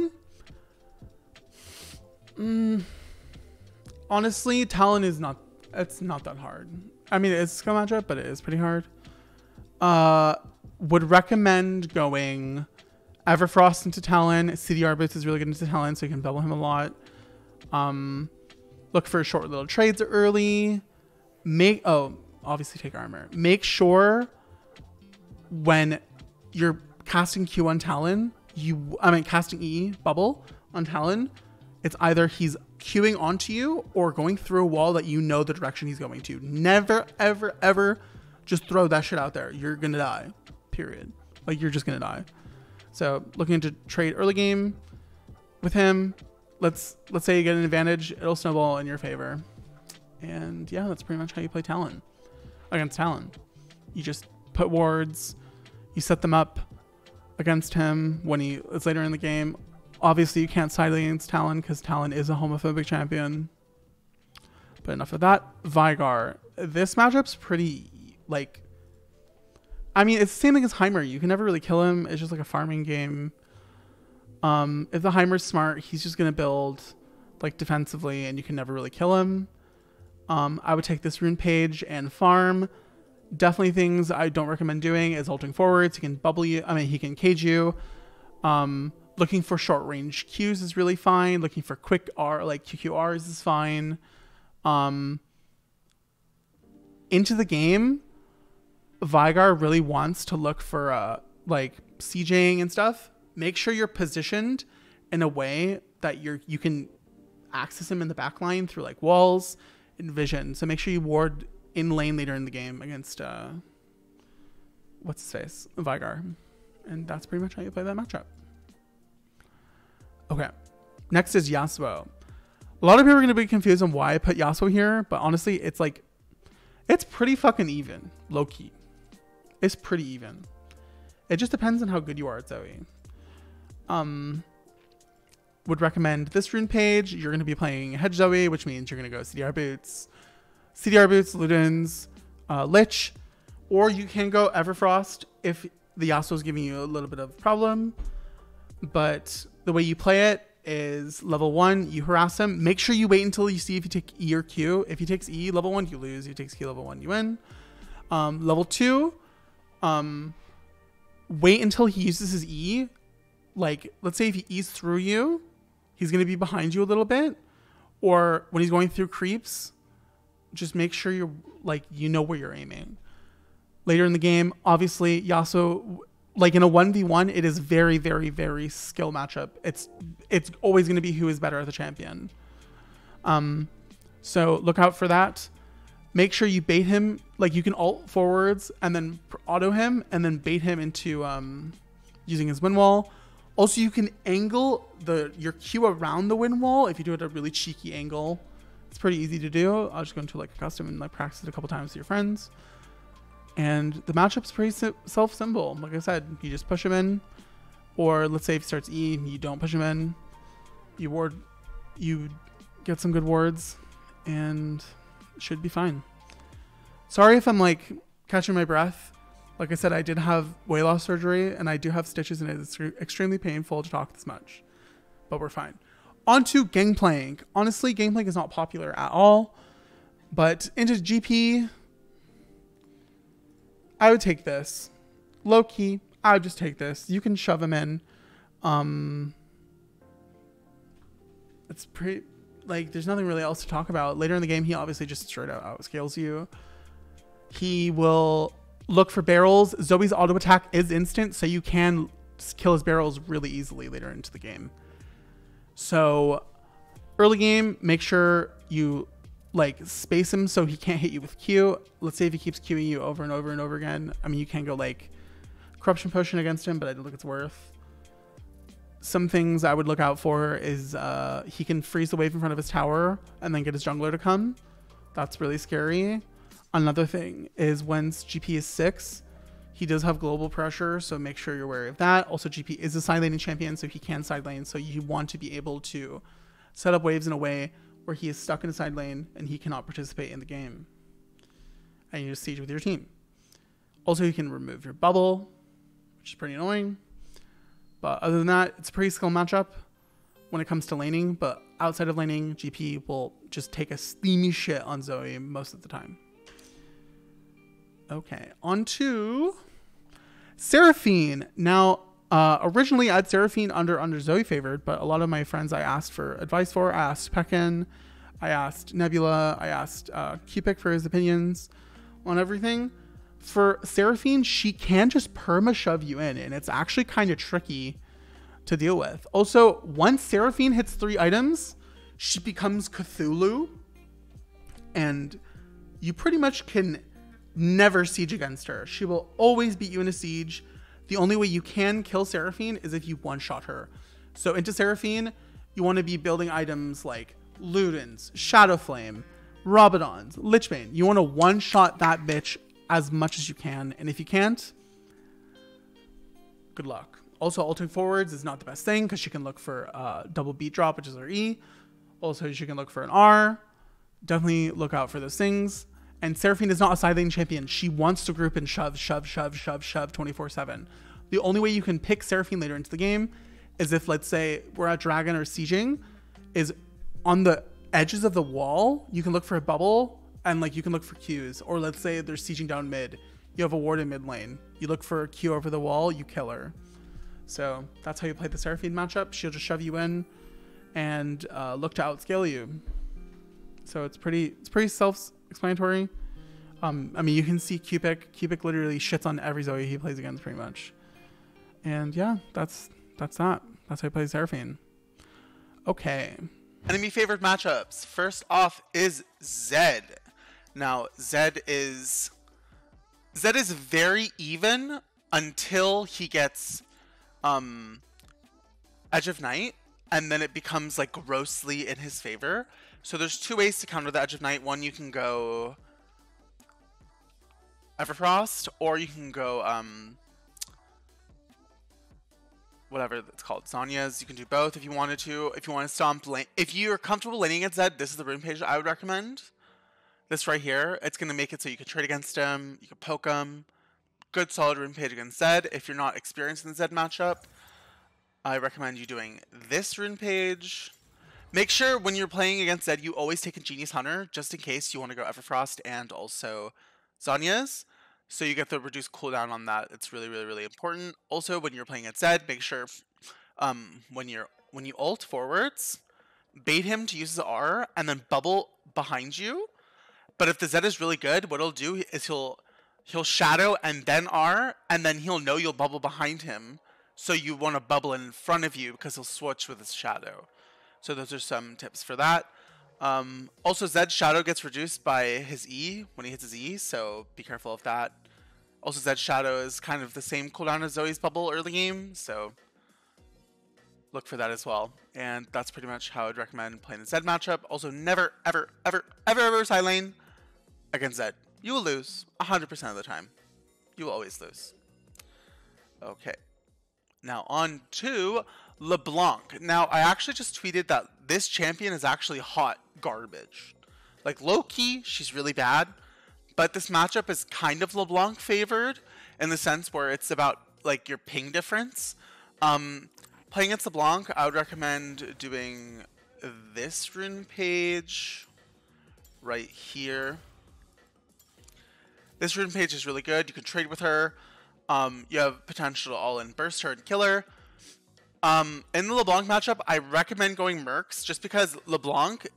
Mmm... Honestly, Talon is not, it's not that hard. I mean, it's a skill matchup, but it is pretty hard. Uh, would recommend going Everfrost into Talon. C D R boost is really good into Talon, so you can double him a lot. Um, look for short little trades early. Make, oh, obviously take armor. Make sure when you're casting Q on Talon, you, I mean, casting E, bubble on Talon, it's either he's queuing onto you or going through a wall that you know the direction he's going to. Never, ever, ever just throw that shit out there. You're going to die, period. Like, you're just going to die. So looking to trade early game with him. Let's, let's say you get an advantage. It'll snowball in your favor. And yeah, that's pretty much how you play Talon against Talon. You just put wards. You set them up against him when he is later in the game. Obviously, you can't side against Talon because Talon is a homophobic champion. But enough of that. Vygar. This matchup's pretty, like... I mean, it's the same thing as Heimer. You can never really kill him. It's just like a farming game. Um, if the Heimer's smart, he's just going to build, like, defensively, and you can never really kill him. Um, I would take this rune page and farm. Definitely things I don't recommend doing is ulting forwards. He can bubble you. I mean, he can cage you. Um... Looking for short range Qs is really fine. Looking for quick R, like Q Q Rs is fine. Um, into the game, Vygar really wants to look for uh, like sieging and stuff. Make sure you're positioned in a way that you're you can access him in the back line through like walls and vision. So make sure you ward in lane later in the game against uh, what's his face? Vygar. And that's pretty much how you play that matchup. Okay, next is Yasuo. A lot of people are going to be confused on why I put Yasuo here, but honestly, it's like, it's pretty fucking even, low-key. It's pretty even. It just depends on how good you are at Zoe. Um, would recommend this rune page. You're going to be playing Hedge Zoe, which means you're going to go C D R Boots, C D R Boots, Ludens, uh, Lich, or you can go Everfrost if the Yasuo is giving you a little bit of problem, but... the way you play it is level one, you harass him. Make sure you wait until you see if you take E or Q. If he takes E level one, you lose. If he takes Q level one, you win. Um, level two, um, wait until he uses his E. Like, let's say if he E's through you, he's going to be behind you a little bit. Or when he's going through creeps, just make sure you're, like, you know where you're aiming. Later in the game, obviously, Yasuo... Like in a one v one, it is very, very, very skill matchup. It's it's always going to be who is better at the champion. Um, so look out for that. Make sure you bait him. Like you can ult forwards and then auto him and then bait him into um, using his wind wall. Also, you can angle the your Q around the wind wall if you do it at a really cheeky angle. It's pretty easy to do. I'll just go into like a custom and like practice it a couple times with your friends. And the matchup's pretty self-simple. Like I said, you just push him in, or let's say if he starts E, you don't push him in. You ward, you get some good wards, and should be fine. Sorry if I'm like catching my breath. Like I said, I did have weight loss surgery, and I do have stitches, and it's extremely painful to talk this much. But we're fine. On to Gangplank. Honestly, Gangplank is not popular at all. But into G P. I would take this. Low key, I would just take this. You can shove him in. Um, it's pretty, like, there's nothing really else to talk about. Later in the game, he obviously just straight out outscales you. He will look for barrels. Zoe's auto attack is instant, so you can kill his barrels really easily later into the game. So early game, make sure you... like space him so he can't hit you with Q. Let's say if he keeps Qing you over and over and over again. I mean, you can go like corruption potion against him, but I don't think it's worth. Some things I would look out for is uh, he can freeze the wave in front of his tower and then get his jungler to come. That's really scary. Another thing is when G P is six, he does have global pressure, so make sure you're wary of that. Also, G P is a side laning champion, so he can side lane. So you want to be able to set up waves in a way where he is stuck in a side lane and he cannot participate in the game. And you just siege with your team. Also, you can remove your bubble, which is pretty annoying. But other than that, it's a pretty skill matchup when it comes to laning. But outside of laning, G P will just take a steamy shit on Zoe most of the time. Okay, on to Seraphine. Now, Uh, originally, I had Seraphine under under Zoe favored, but a lot of my friends I asked for advice for. I asked Pekin, I asked Nebula, I asked uh, Cupic for his opinions on everything. For Seraphine, she can just perma-shove you in, and it's actually kind of tricky to deal with. Also, once Seraphine hits three items, she becomes Cthulhu, and you pretty much can never siege against her. She will always beat you in a siege. The only way you can kill Seraphine is if you one-shot her. So into Seraphine, you want to be building items like Ludens, Shadowflame, Rabadons, Lichbane. You want to one-shot that bitch as much as you can. And if you can't, good luck. Also, ulting forwards is not the best thing because she can look for uh, double beat drop, which is her E. Also, she can look for an R. Definitely look out for those things. And Seraphine is not a side lane champion. She wants to group and shove, shove, shove, shove, shove twenty-four seven. The only way you can pick Seraphine later into the game is if, let's say, we're at Dragon or Sieging, is on the edges of the wall, you can look for a bubble and like you can look for Qs. Or let's say they're Sieging down mid. You have a ward in mid lane. You look for a Q over the wall, you kill her. So that's how you play the Seraphine matchup. She'll just shove you in and uh, look to outscale you. So it's pretty, it's pretty self-explanatory. Um, I mean, you can see Cupic. Cupic literally shits on every Zoe he plays against, pretty much. And yeah, that's that's that. That's how he plays Seraphine. Okay. Enemy favorite matchups. First off is Zed. Now Zed is Zed is very even until he gets um, Edge of Night, and then it becomes like grossly in his favor. So there's two ways to counter the Edge of Night. One, you can go Everfrost, or you can go um, whatever it's called, Sonya's. You can do both if you wanted to. If you want to stomp lane, if you're comfortable laning against Zed, this is the rune page that I would recommend. This right here, it's gonna make it so you can trade against him, you can poke him. Good solid rune page against Zed. If you're not experienced in the Zed matchup, I recommend you doing this rune page. Make sure when you're playing against Zed, you always take a Genius Hunter, just in case you want to go Everfrost and also Zanya's. So you get the reduced cooldown on that. It's really, really, really important. Also, when you're playing at Zed, make sure um, when you're when you ult forwards, bait him to use his R and then bubble behind you. But if the Zed is really good, what he'll do is he'll he'll shadow and then R, and then he'll know you'll bubble behind him. So you want to bubble in front of you because he'll switch with his shadow. So those are some tips for that. Um, also, Zed's shadow gets reduced by his E when he hits his E, so be careful of that. Also, Zed's shadow is kind of the same cooldown as Zoe's bubble early game, so look for that as well. And that's pretty much how I'd recommend playing the Zed matchup. Also, never, ever, ever, ever, ever side lane against Zed. You will lose one hundred percent of the time. You will always lose. Okay. Now on to LeBlanc. Now, I actually just tweeted that this champion is actually hot garbage. Like, low-key, she's really bad. But this matchup is kind of LeBlanc favored in the sense where it's about, like, your ping difference. Um, playing against LeBlanc, I would recommend doing this rune page right here. This rune page is really good. You can trade with her. Um, you have potential to all-in burst her and kill her. Um, in the LeBlanc matchup, I recommend going Mercs just because LeBlanc,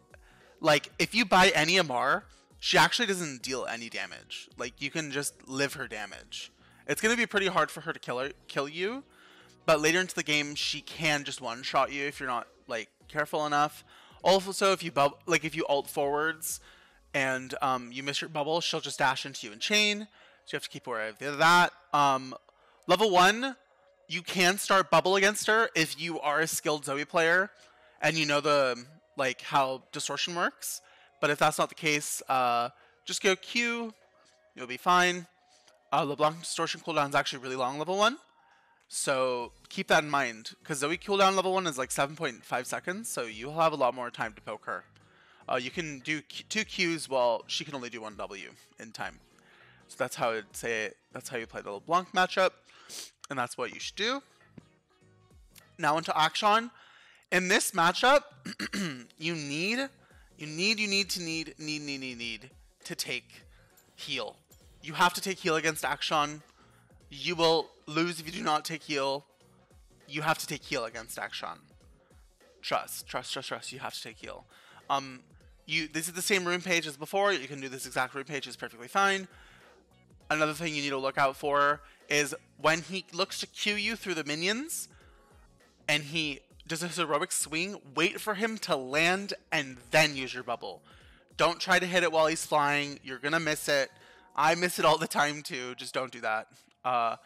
like, if you buy any M R, she actually doesn't deal any damage. Like, you can just live her damage. It's going to be pretty hard for her to kill her, kill you, but later into the game, she can just one-shot you if you're not, like, careful enough. Also, if you bub like, if you ult forwards and um, you miss your bubble, she'll just dash into you and chain, so you have to keep aware of that. Um, level one... You can start bubble against her if you are a skilled Zoe player and you know the like how distortion works. But if that's not the case, uh, just go Q. You'll be fine. Uh, LeBlanc distortion cooldown is actually really long level one. So keep that in mind. Because Zoe cooldown level one is like seven point five seconds. So you'll have a lot more time to poke her. Uh, you can do two Qs while she can only do one W in time. So that's how I'd say it. That's how you play the LeBlanc matchup. And that's what you should do. Now into Akshon. In this matchup, you need, you need, you need to need, need, need, need, need to take heal. You have to take heal against Akshon. You will lose if you do not take heal. You have to take heal against Akshon. Trust, trust, trust, trust. You have to take heal. Um, you. This is the same rune page as before. You can do this exact rune page. It's perfectly fine. Another thing you need to look out for is when he looks to Q you through the minions and he does his heroic swing, wait for him to land and then use your bubble. Don't try to hit it while he's flying. You're going to miss it. I miss it all the time too. Just don't do that. Uh,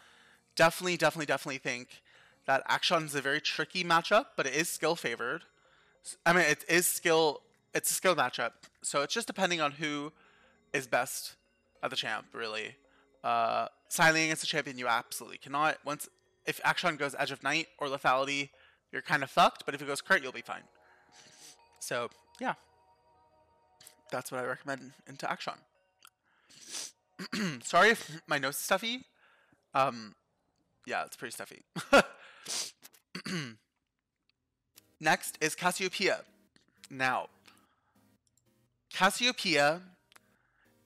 definitely, definitely, definitely think that Akshon is a very tricky matchup, but it is skill favored. I mean, it is skill. It's a skill matchup. So it's just depending on who is best at the champ, really. Uh, Silencing against the champion, you absolutely cannot. Once, if Akshon goes Edge of Night or Lethality, you're kind of fucked, but if it goes Crit, you'll be fine. So, yeah. That's what I recommend into Akshon. Sorry if my nose is stuffy. Um, yeah, it's pretty stuffy. Next is Cassiopeia. Now, Cassiopeia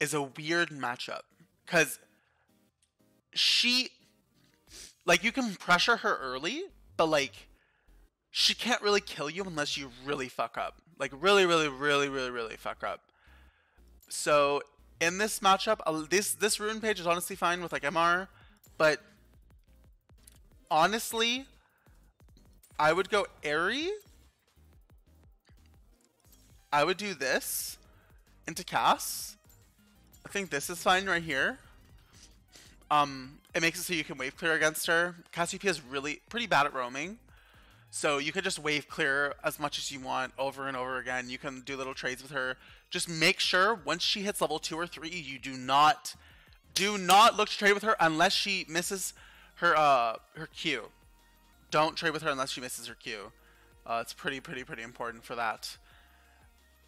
is a weird matchup, because she, like, you can pressure her early, but, like, she can't really kill you unless you really fuck up. Like, really, really, really, really, really fuck up. So, in this matchup, uh, this, this rune page is honestly fine with, like, M R, but honestly, I would go Ahri. I would do this into Cass. I think this is fine right here. Um, it makes it so you can wave clear against her. Cassiopeia is really pretty bad at roaming, so you can just wave clear as much as you want over and over again. You can do little trades with her. Just make sure once she hits level two or three, you do not, do not look to trade with her unless she misses her uh her Q. Don't trade with her unless she misses her Q. Uh, it's pretty pretty pretty important for that.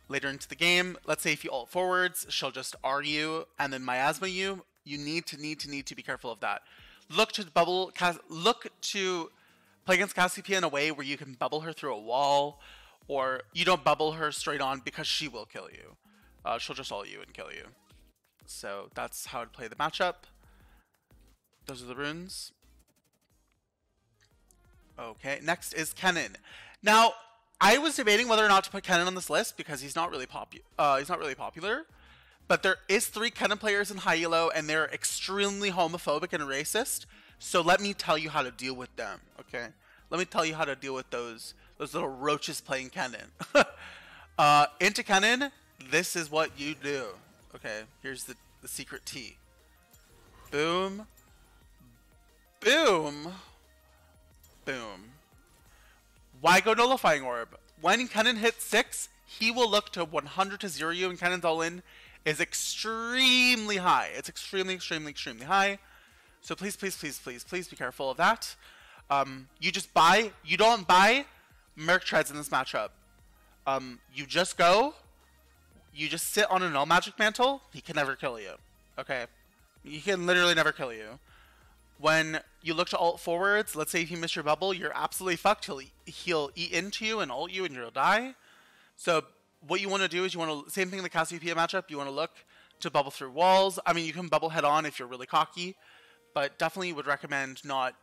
Later into the game, let's say if you ult forwards, she'll just R you and then miasma you. You need to, need to, need to be careful of that. Look to bubble, look to Play against Cassiopeia in a way where you can bubble her through a wall, or you don't bubble her straight on because she will kill you. Uh, she'll just ult you and kill you. So that's how I'd play the matchup. Those are the runes. Okay, next is Kennen. Now, I was debating whether or not to put Kennen on this list because he's not really popu- uh, he's not really popular. But there is three Kennen players in high elo, and they're extremely homophobic and racist. So let me tell you how to deal with them, okay? Let me tell you how to deal with those those little roaches playing Kennen. uh, into Kennen, this is what you do. Okay, here's the, the secret T. Boom. Boom. Boom. Why go Nullifying Orb? When Kennen hits six, he will look to one hundred to zero you, and Kennen's all-in is extremely high. It's extremely, extremely, extremely high. So please, please, please, please, please be careful of that. Um, you just buy. You don't buy Merc Treads in this matchup. Um, you just go. You just sit on a Null Magic Mantle. He can never kill you. Okay? He can literally never kill you. When you look to ult forwards, let's say if you miss your bubble, you're absolutely fucked. He'll, he'll eat into you and ult you and you'll die. So what you want to do is you want to... Same thing in the Cassiopeia matchup. You want to look to bubble through walls. I mean, you can bubble head on if you're really cocky. But definitely would recommend not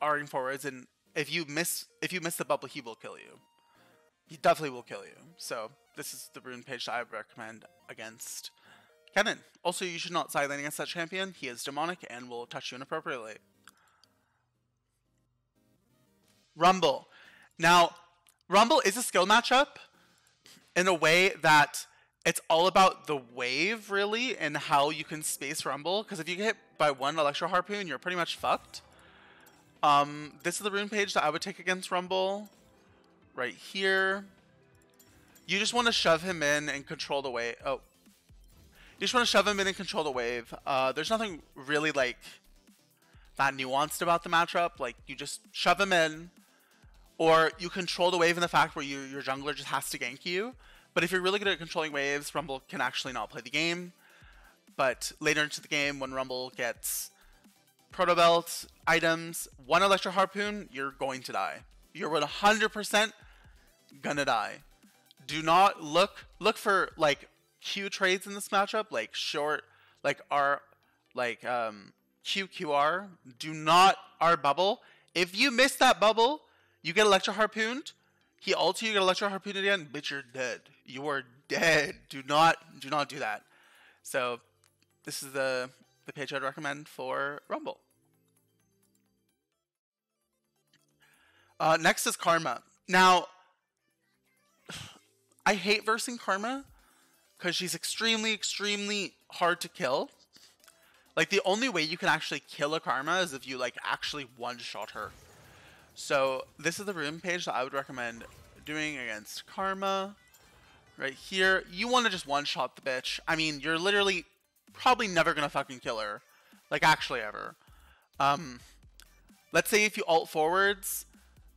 R-ing forwards, and if you miss if you miss the bubble, he will kill you. He definitely will kill you. So this is the rune page that I would recommend against Kennen. Also, you should not sideline against that champion. He is demonic and will touch you inappropriately. Rumble. Now, Rumble is a skill matchup in a way that it's all about the wave, really, and how you can space Rumble. Because if you get hit by one Electro Harpoon, you're pretty much fucked. Um, this is the rune page that I would take against Rumble. Right here. You just want to shove him in and control the wave. Oh. You just want to shove him in and control the wave. Uh, there's nothing really, like, that nuanced about the matchup. Like, you just shove him in. Or you control the wave in the fact where you, your jungler just has to gank you. But if you're really good at controlling waves, Rumble can actually not play the game. But later into the game, when Rumble gets Proto Belt, items, one Electro Harpoon, you're going to die. You're one hundred percent gonna die. Do not look look for like Q trades in this matchup, like short, like R, like um, Q Q R. Do not R bubble. If you miss that bubble, you get Electro Harpooned. He ults you, you get Electro Harpoon again, bitch, you're dead. You are dead. Do not, do not do that. So, this is the, the page I'd recommend for Rumble. Uh, next is Karma. Now, I hate versing Karma because she's extremely, extremely hard to kill. Like, the only way you can actually kill a Karma is if you, like, actually one-shot her. So this is the rune page that I would recommend doing against Karma. Right here. You want to just one-shot the bitch. I mean, you're literally probably never going to fucking kill her. Like, actually ever. Um, let's say if you ult forwards,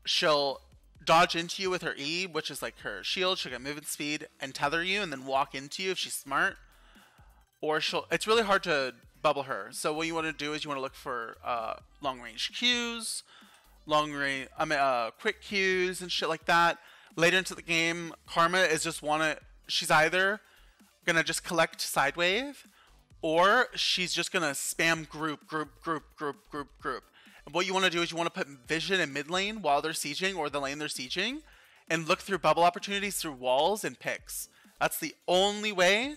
she'll dodge into you with her E, which is like her shield. She'll get movement speed and tether you and then walk into you if she's smart. Or she'll... It's really hard to bubble her. So what you want to do is you want to look for uh, long-range Qs. Long range, I mean, uh, quick Qs and shit like that. Later into the game, Karma is just wanna, she's either gonna just collect side wave, or she's just gonna spam group, group, group, group, group, group. And what you wanna do is you wanna put vision in mid lane while they're sieging, or the lane they're sieging, and look through bubble opportunities through walls and picks. That's the only way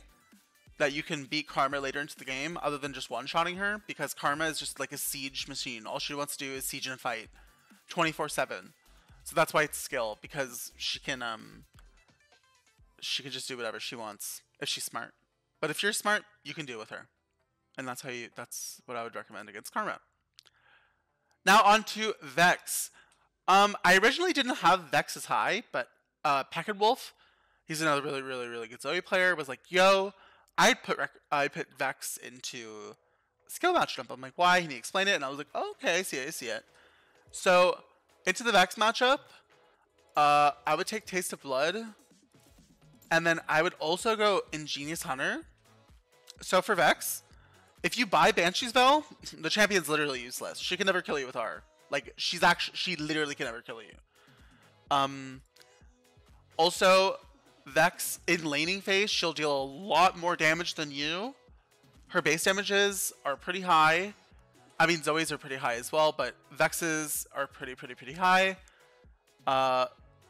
that you can beat Karma later into the game, other than just one-shotting her, because Karma is just like a siege machine. All she wants to do is siege and fight. twenty-four seven. So that's why it's skill, because she can um she can just do whatever she wants if she's smart. But if you're smart, you can deal with her. And that's how you that's what I would recommend against Karma. Now on to Vex. Um I originally didn't have Vex as high, but uh Packard Wolf, he's another really, really, really good Zoe player, was like, yo, I'd put rec I put Vex into skill match jump. I'm like, why? And he explained it, and I was like, oh, okay, I see it, I see it. So, into the Vex matchup, uh, I would take Taste of Blood, and then I would also go Ingenious Hunter. So for Vex, if you buy Banshee's Veil, the champion's literally useless. She can never kill you with R. Like, she's actually, she literally can never kill you. Um, also, Vex in laning phase, she'll deal a lot more damage than you. Her base damages are pretty high. I mean, Zoe's are pretty high as well, but Vex's are pretty, pretty, pretty high. Uh,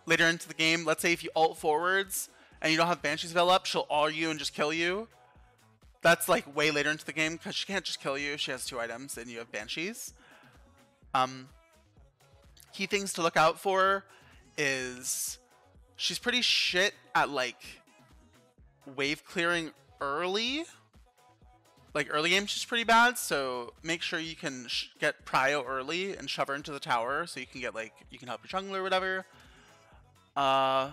later into the game, let's say if you ult forwards and you don't have Banshee's Veil up, she'll all you and just kill you. That's like way later into the game because she can't just kill you if she has two items and you have Banshees. Um, key things to look out for is she's pretty shit at like wave clearing early. Like early game, she's pretty bad, so make sure you can sh get Pryo early and shove her into the tower so you can get like, you can help your jungler or whatever. Uh,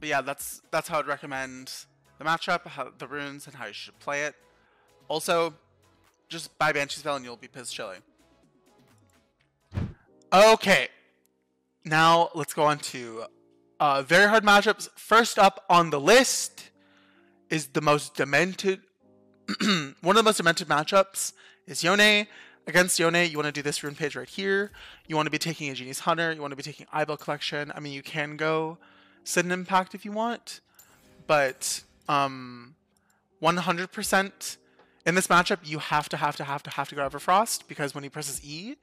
but yeah, that's that's how I'd recommend the matchup, how, the runes, and how you should play it. Also, just buy Banshee's Veil and you'll be pissed chilly. Okay, now let's go on to uh, very hard matchups. First up on the list is the most demented, one of the most demented matchups is Yone. Against Yone, you want to do this rune page right here. You want to be taking a Genius Hunter. You want to be taking Eyeball Collection. I mean, you can go Sudden Impact if you want, but um, one hundred percent in this matchup, you have to, have to, have to, have to go Everfrost, because when he presses E,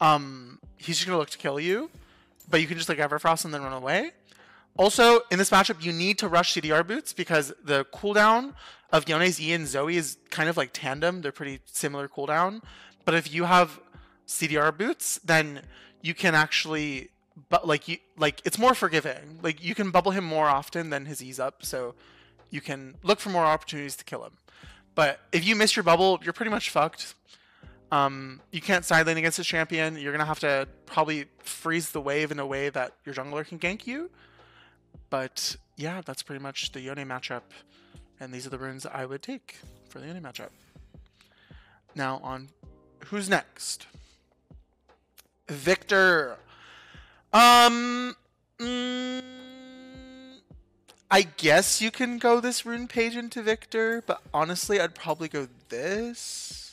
Um, he's just gonna look to kill you, but you can just like Everfrost and then run away. Also, in this matchup, you need to rush C D R boots because the cooldown of Yone's E and Zoe is kind of like tandem. They're pretty similar cooldown, but if you have C D R boots, then you can actually, but like you like it's more forgiving. Like you can bubble him more often than his E's up, so you can look for more opportunities to kill him. But if you miss your bubble, you're pretty much fucked. Um, you can't side lane against his champion. You're going to have to probably freeze the wave in a way that your jungler can gank you. But yeah, that's pretty much the Yone matchup. And these are the runes I would take for the Yone matchup. Now on who's next? Victor. Um, mm, I guess you can go this rune page into Victor, but honestly, I'd probably go this.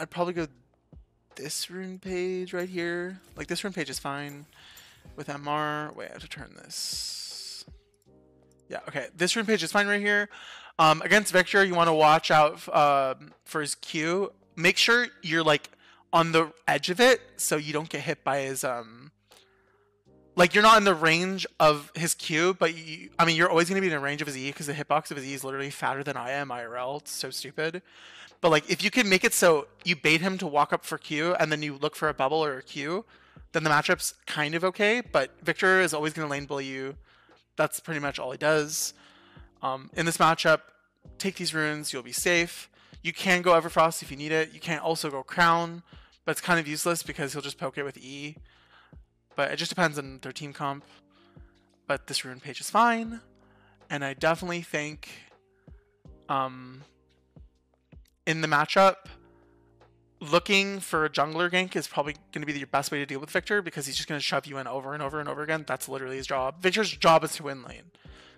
I'd probably go this rune page right here. Like, this rune page is fine with M R. Wait, I have to turn this. Yeah, okay. This rune page is fine right here. Um, against Victor, you want to watch out uh, for his Q. Make sure you're, like, on the edge of it so you don't get hit by his... Um... Like, you're not in the range of his Q, but, you, I mean, you're always going to be in the range of his E because the hitbox of his E is literally fatter than I am I R L. It's so stupid. But, like, if you can make it so you bait him to walk up for Q and then you look for a bubble or a Q, then the matchup's kind of okay. But Victor is always going to lane bully you. That's pretty much all he does. Um, in this matchup, take these runes. You'll be safe. You can go Everfrost if you need it. You can also go Crown, but it's kind of useless because he'll just poke it with E. But it just depends on their team comp. But this rune page is fine. And I definitely think... Um... in the matchup, looking for a jungler gank is probably going to be the best way to deal with Victor because he's just going to shove you in over and over and over again. That's literally his job. Victor's job is to win lane.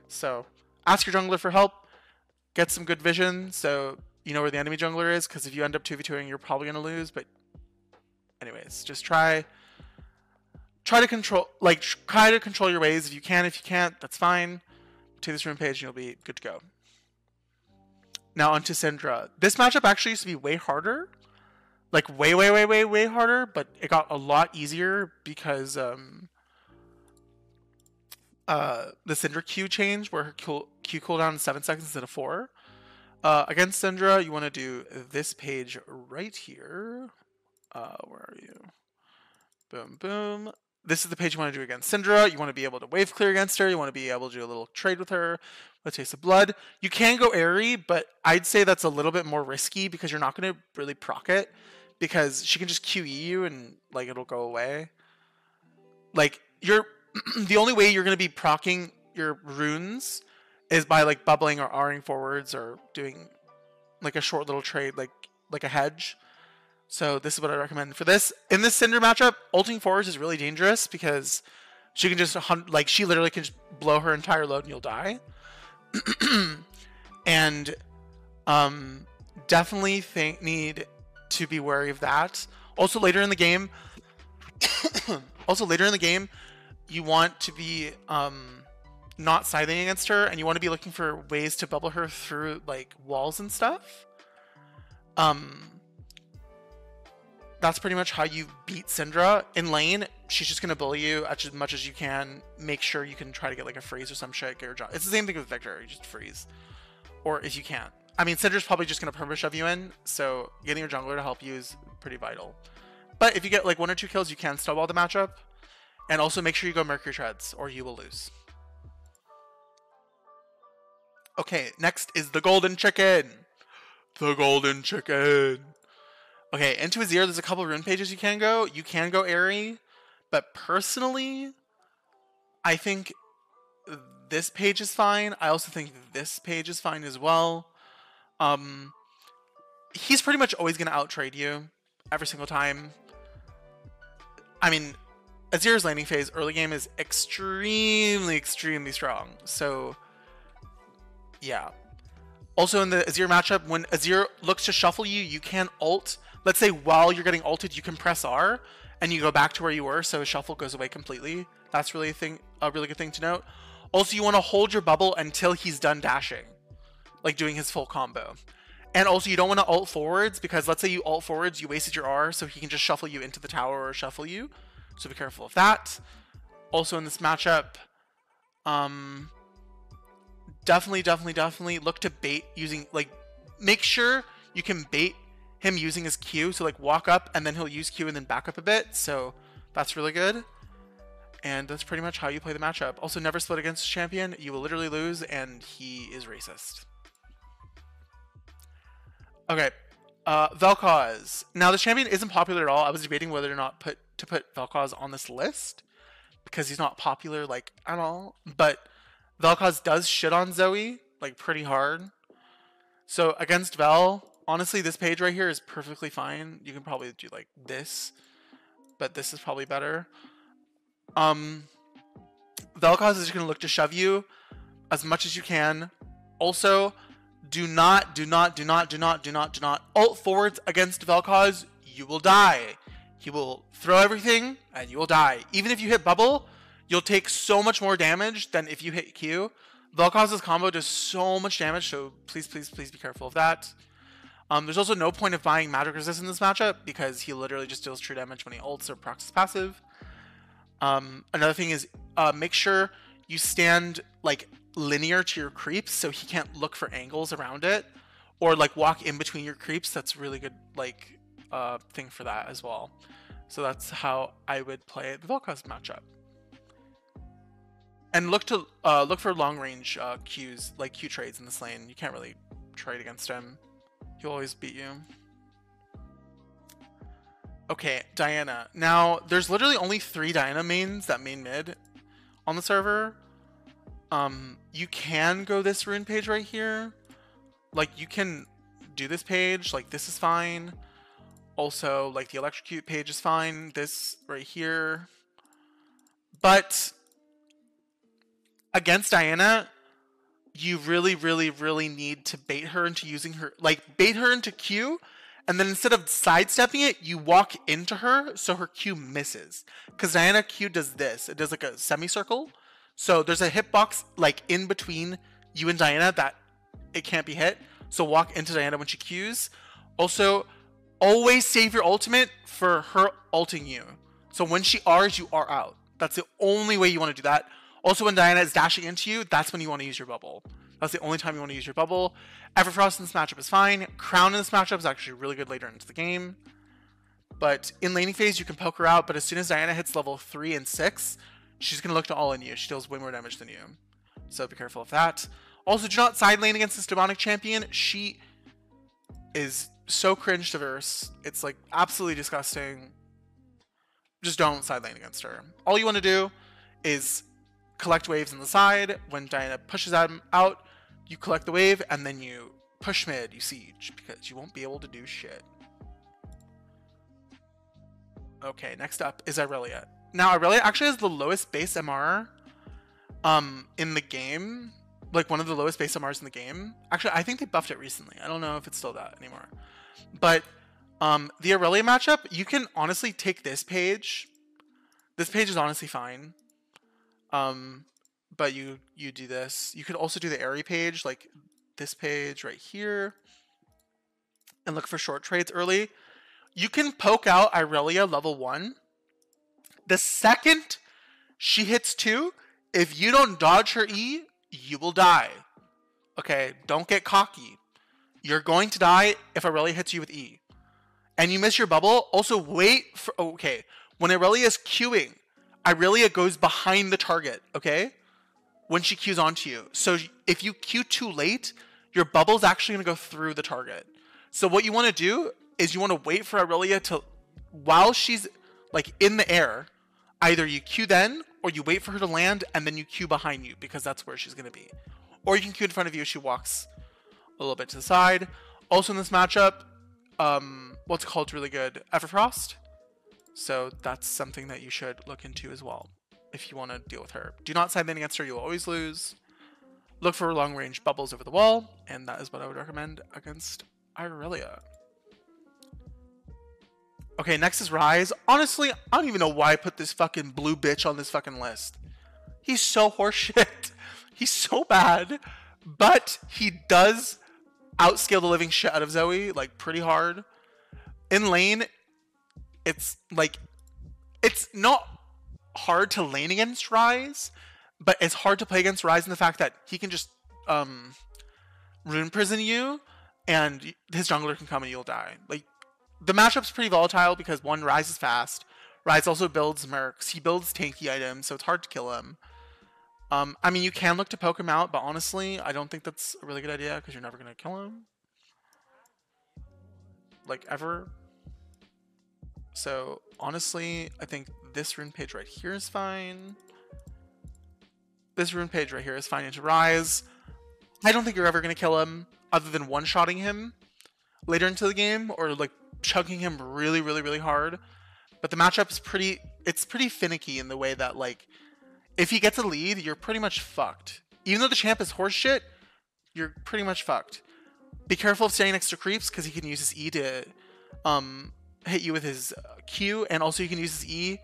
So ask your jungler for help. Get some good vision so you know where the enemy jungler is, because if you end up two v twoing, you're probably going to lose. But anyways, just try try to control like try to control your waves if you can. If you can't, that's fine. To this rune page and you'll be good to go. Now onto Syndra. This matchup actually used to be way harder. Like way, way, way, way, way harder, but it got a lot easier because um, uh, the Syndra Q change where her Q, Q cooldown is seven seconds instead of four. Uh, against Syndra, you want to do this page right here. Uh, where are you? Boom, boom. This is the page you want to do against Syndra. You want to be able to wave clear against her. You want to be able to do a little trade with her. With Taste of Blood. You can go Ahri, but I'd say that's a little bit more risky because you're not going to really proc it. Because she can just Q E you and like it'll go away. Like you're the only way you're going to be proccing your runes is by like bubbling or R'ing forwards or doing like a short little trade like like a hedge. So this is what I recommend for this. In this Cinder matchup, ulting forwards is really dangerous because she can just, like, she literally can just blow her entire load and you'll die. and um, definitely think, need to be wary of that. Also later in the game, also later in the game, you want to be um, not siding against her, and you want to be looking for ways to bubble her through like walls and stuff. Um, that's pretty much how you beat Syndra. In lane, she's just gonna bully you as much as you can. Make sure you can try to get like a freeze or some shit, get your job. It's the same thing with Victor, you just freeze. Or if you can't. I mean, Syndra's probably just gonna perma shove you in, so getting your jungler to help you is pretty vital. But if you get like one or two kills, you can snowball the matchup. And also make sure you go Mercury Treads or you will lose. Okay, next is the Golden Chicken. The Golden Chicken. Okay, into Azir, there's a couple rune pages you can go. You can go Ahri, but personally, I think this page is fine. I also think this page is fine as well. Um, he's pretty much always going to outtrade you every single time. I mean, Azir's laning phase early game is extremely, extremely strong. So, yeah. Also in the Azir matchup, when Azir looks to shuffle you, you can ult. Let's say while you're getting ulted, you can press R and you go back to where you were, so shuffle goes away completely. That's really a thing, a really good thing to note. Also, you want to hold your bubble until he's done dashing, like doing his full combo. And also, you don't want to ult forwards, because let's say you ult forwards, you wasted your R, so he can just shuffle you into the tower or shuffle you. So be careful of that. Also in this matchup, um, definitely, definitely, definitely look to bait using, like, make sure you can bait him using his Q. So, like, walk up, and then he'll use Q and then back up a bit. So that's really good. And that's pretty much how you play the matchup. Also, never split against the champion. You will literally lose, and he is racist. Okay, uh, Vel'Koz. Now, this champion isn't popular at all. I was debating whether or not put to put Vel'Koz on this list, because he's not popular, like, at all. But Vel'Koz does shit on Zoe, like, pretty hard. So against Vel, honestly, this page right here is perfectly fine. You can probably do, like, this, but this is probably better. Um, Vel'Koz is just going to look to shove you as much as you can. Also, do not, do not, do not, do not, do not, do not ult forwards against Vel'Koz. You will die. He will throw everything, and you will die. Even if you hit bubble, you'll take so much more damage than if you hit Q. Vel'Koz's combo does so much damage, so please, please, please be careful of that. Um, there's also no point of buying magic resist in this matchup, because he literally just deals true damage when he ults or procs his passive. Um, another thing is, uh, make sure you stand, like, linear to your creeps, so he can't look for angles around it. Or, like, walk in between your creeps. That's really good, like, Uh, thing for that as well. So that's how I would play the Vel'Koz matchup. And look to uh, look for long range uh, Qs, like Q trades in this lane. You can't really trade against him. He'll always beat you. Okay, Diana. Now there's literally only three Diana mains that main mid on the server. Um, you can go this rune page right here. Like you can do this page. Like this is fine. Also, like, the electrocute page is fine, this right here. But against Diana, you really, really, really need to bait her into using her, like, bait her into Q, and then instead of sidestepping it, you walk into her, so her Q misses. Because Diana Q does this. It does, like, a semicircle. So there's a hitbox, like, in between you and Diana that it can't be hit. So walk into Diana when she Qs. Also, always save your ultimate for her ulting you. So when she R's, you R out. That's the only way you want to do that. Also, when Diana is dashing into you, that's when you want to use your bubble. That's the only time you want to use your bubble. Everfrost in this matchup is fine. Crown in this matchup is actually really good later into the game. But in laning phase, you can poke her out. But as soon as Diana hits level three and six, she's going to look to all in you. She deals way more damage than you. So be careful of that. Also, do not side lane against this demonic champion. She is so cringe diverse. It's like absolutely disgusting. Just don't side lane against her. All you want to do is collect waves on the side. When Diana pushes them out, you collect the wave and then you push mid, you siege, because you won't be able to do shit. Okay, next up is Irelia. Now Irelia actually has the lowest base M R um, in the game. Like one of the lowest base M Rs in the game. Actually, I think they buffed it recently. I don't know if it's still that anymore. But Um, the Irelia matchup, you can honestly take this page. This page is honestly fine. Um, but you you do this. You could also do the Ahri page, like this page right here, and look for short trades early. You can poke out Irelia level one. The second she hits two, if you don't dodge her E, you will die. Okay, don't get cocky. You're going to die if Irelia hits you with E. And you miss your bubble. Also, wait for... Okay, when Irelia is queuing, Irelia goes behind the target, okay? When she queues onto you. So if you queue too late, your bubble's actually going to go through the target. So what you want to do is you want to wait for Irelia to... While she's, like, in the air, either you queue then, or you wait for her to land, and then you queue behind you, because that's where she's going to be. Or you can queue in front of you if she walks a little bit to the side. Also in this matchup, um, what's called really good, Everfrost. So that's something that you should look into as well if you want to deal with her. Do not side lane against her, you'll always lose. Look for long range bubbles over the wall, and that is what I would recommend against Irelia. Okay, next is Ryze. Honestly, I don't even know why I put this fucking blue bitch on this fucking list. He's so horseshit. He's so bad, but he does outscale the living shit out of Zoe, like, pretty hard. In lane, it's, like, it's not hard to lane against Ryze, but it's hard to play against Ryze in the fact that he can just, um, rune prison you, and his jungler can come and you'll die. Like, the matchup's pretty volatile because, one, Ryze is fast. Ryze also builds mercs. He builds tanky items, so it's hard to kill him. Um, I mean, you can look to poke him out, but honestly, I don't think that's a really good idea because you're never going to kill him. Like, ever. So, honestly, I think this rune page right here is fine. This rune page right here is fine into Ryze. I don't think you're ever going to kill him other than one-shotting him later into the game or, like, chugging him really, really, really hard. But the matchup is pretty... It's pretty finicky in the way that, like... If he gets a lead, you're pretty much fucked. Even though the champ is horseshit, you're pretty much fucked. Be careful of standing next to creeps, because he can use his E to um, hit you with his Q, and also you can use his E,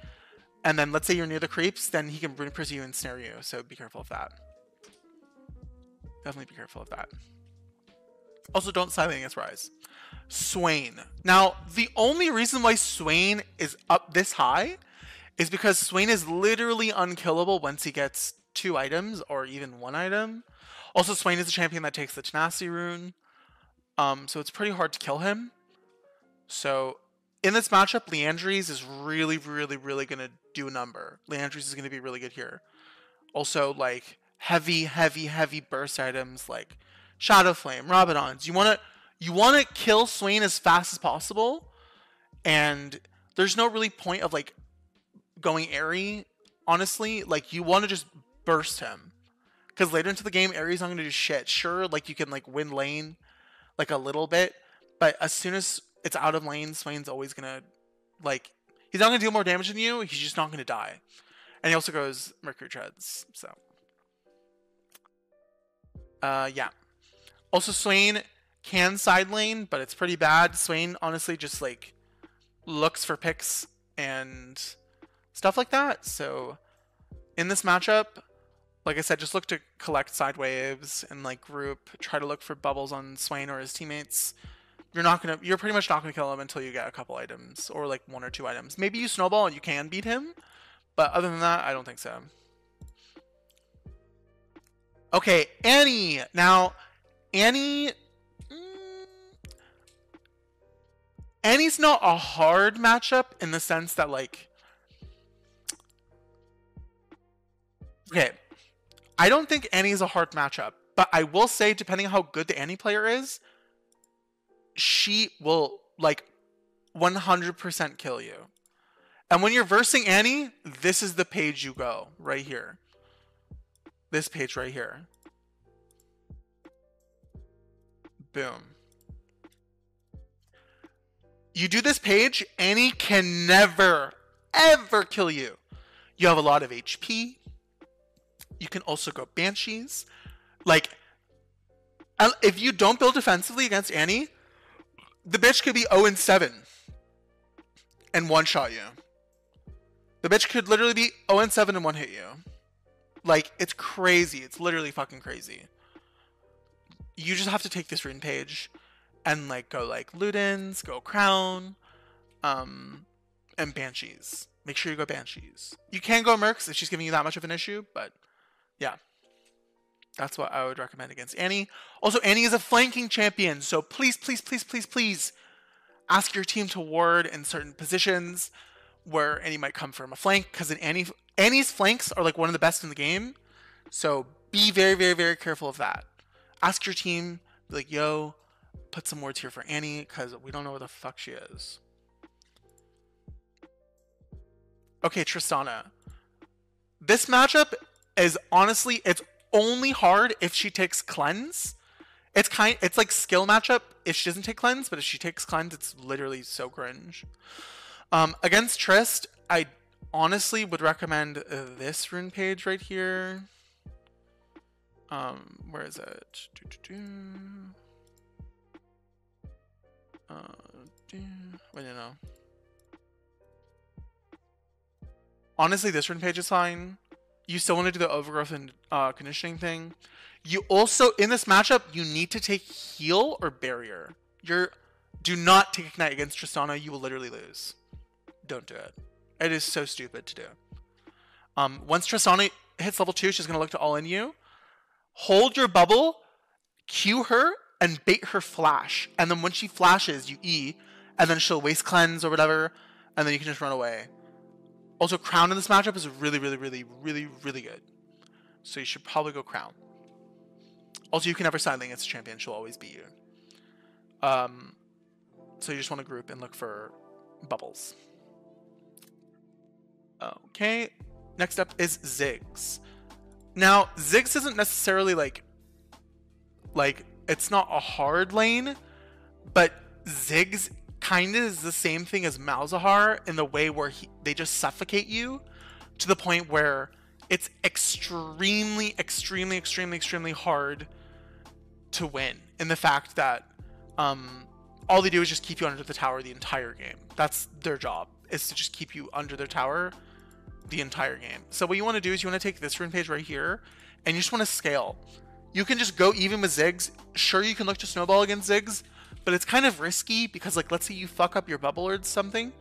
and then let's say you're near the creeps, then he can rune prison you and snare you, so be careful of that. Definitely be careful of that. Also, don't side lane against Ryze. Swain. Now, the only reason why Swain is up this high is because Swain is literally unkillable once he gets two items or even one item. Also, Swain is a champion that takes the Tenacity rune, um, so it's pretty hard to kill him. So in this matchup, Leandries is really, really, really going to do a number. Leandries is going to be really good here. Also, like, heavy, heavy, heavy burst items like Shadow Flame, Rabadons. You want to you want to kill Swain as fast as possible, and there's no really point of, like, going Ahri, honestly. Like, you want to just burst him, because later into the game, Ahri's not going to do shit. Sure, like, you can, like, win lane, like, a little bit, but as soon as it's out of lane, Swain's always going to, like, he's not going to deal more damage than you, he's just not going to die. And he also goes Mercury Treads, so. Uh, yeah. Also, Swain can side lane, but it's pretty bad. Swain, honestly, just, like, looks for picks and stuff like that. So in this matchup, like I said, just look to collect side waves and, like, group, try to look for bubbles on Swain or his teammates. You're not gonna you're pretty much not gonna kill him until you get a couple items, or like one or two items. Maybe you snowball and you can beat him, but other than that, I don't think so. Okay, Annie. Now Annie mm, Annie's not a hard matchup in the sense that, like, okay, I don't think Annie is a hard matchup, but I will say, depending on how good the Annie player is, she will, like, one hundred percent kill you. And when you're versing Annie, this is the page you go, right here. This page right here. Boom. You do this page, Annie can never, ever kill you. You have a lot of H P. You can also go Banshees. Like, if you don't build defensively against Annie, the bitch could be oh and seven and one shot you. The bitch could literally be oh and seven and one hit you. Like, it's crazy. It's literally fucking crazy. You just have to take this rune page and, like, go, like, Ludens, go Crown, um, and Banshees. Make sure you go Banshees. You can go Mercs if she's giving you that much of an issue, but, yeah. That's what I would recommend against Annie. Also, Annie is a flanking champion, so please, please, please, please, please ask your team to ward in certain positions where Annie might come from a flank, because Annie, Annie's flanks are, like, one of the best in the game, so be very, very, very careful of that. Ask your team, be like, yo, put some words here for Annie, because we don't know where the fuck she is. Okay, Tristana. This matchup is honestly, it's only hard if she takes cleanse. It's kind, it's like skill matchup if she doesn't take cleanse, but if she takes cleanse, it's literally so cringe. Um, against Trist, I honestly would recommend this rune page right here. Um, where is it? Do, do, do. Uh, do. Wait, no, no. Honestly, this rune page is fine. You still want to do the overgrowth and uh, conditioning thing. You also, in this matchup, you need to take heal or barrier. You're, do not take ignite against Tristana. You will literally lose. Don't do it. It is so stupid to do. Um, once Tristana hits level two, she's going to look to all in you. Hold your bubble, Q her, and bait her flash. And then when she flashes, you E, and then she'll waste cleanse or whatever, and then you can just run away. Also, Crown in this matchup is really, really, really, really, really good. So you should probably go Crown. Also, you can never sidling against a champion. She'll always beat you. Um, so you just want to group and look for bubbles. Okay, next up is Ziggs. Now, Ziggs isn't necessarily like, like, it's not a hard lane, but Ziggs kind of is the same thing as Malzahar in the way where he, they just suffocate you to the point where it's extremely, extremely, extremely, extremely hard to win. In the fact that um, all they do is just keep you under the tower the entire game. That's their job, is to just keep you under their tower the entire game. So what you want to do is you want to take this rune page right here, and you just want to scale. You can just go even with Ziggs. Sure, you can look to snowball against Ziggs, but it's kind of risky because, like, let's say you fuck up your bubble or something,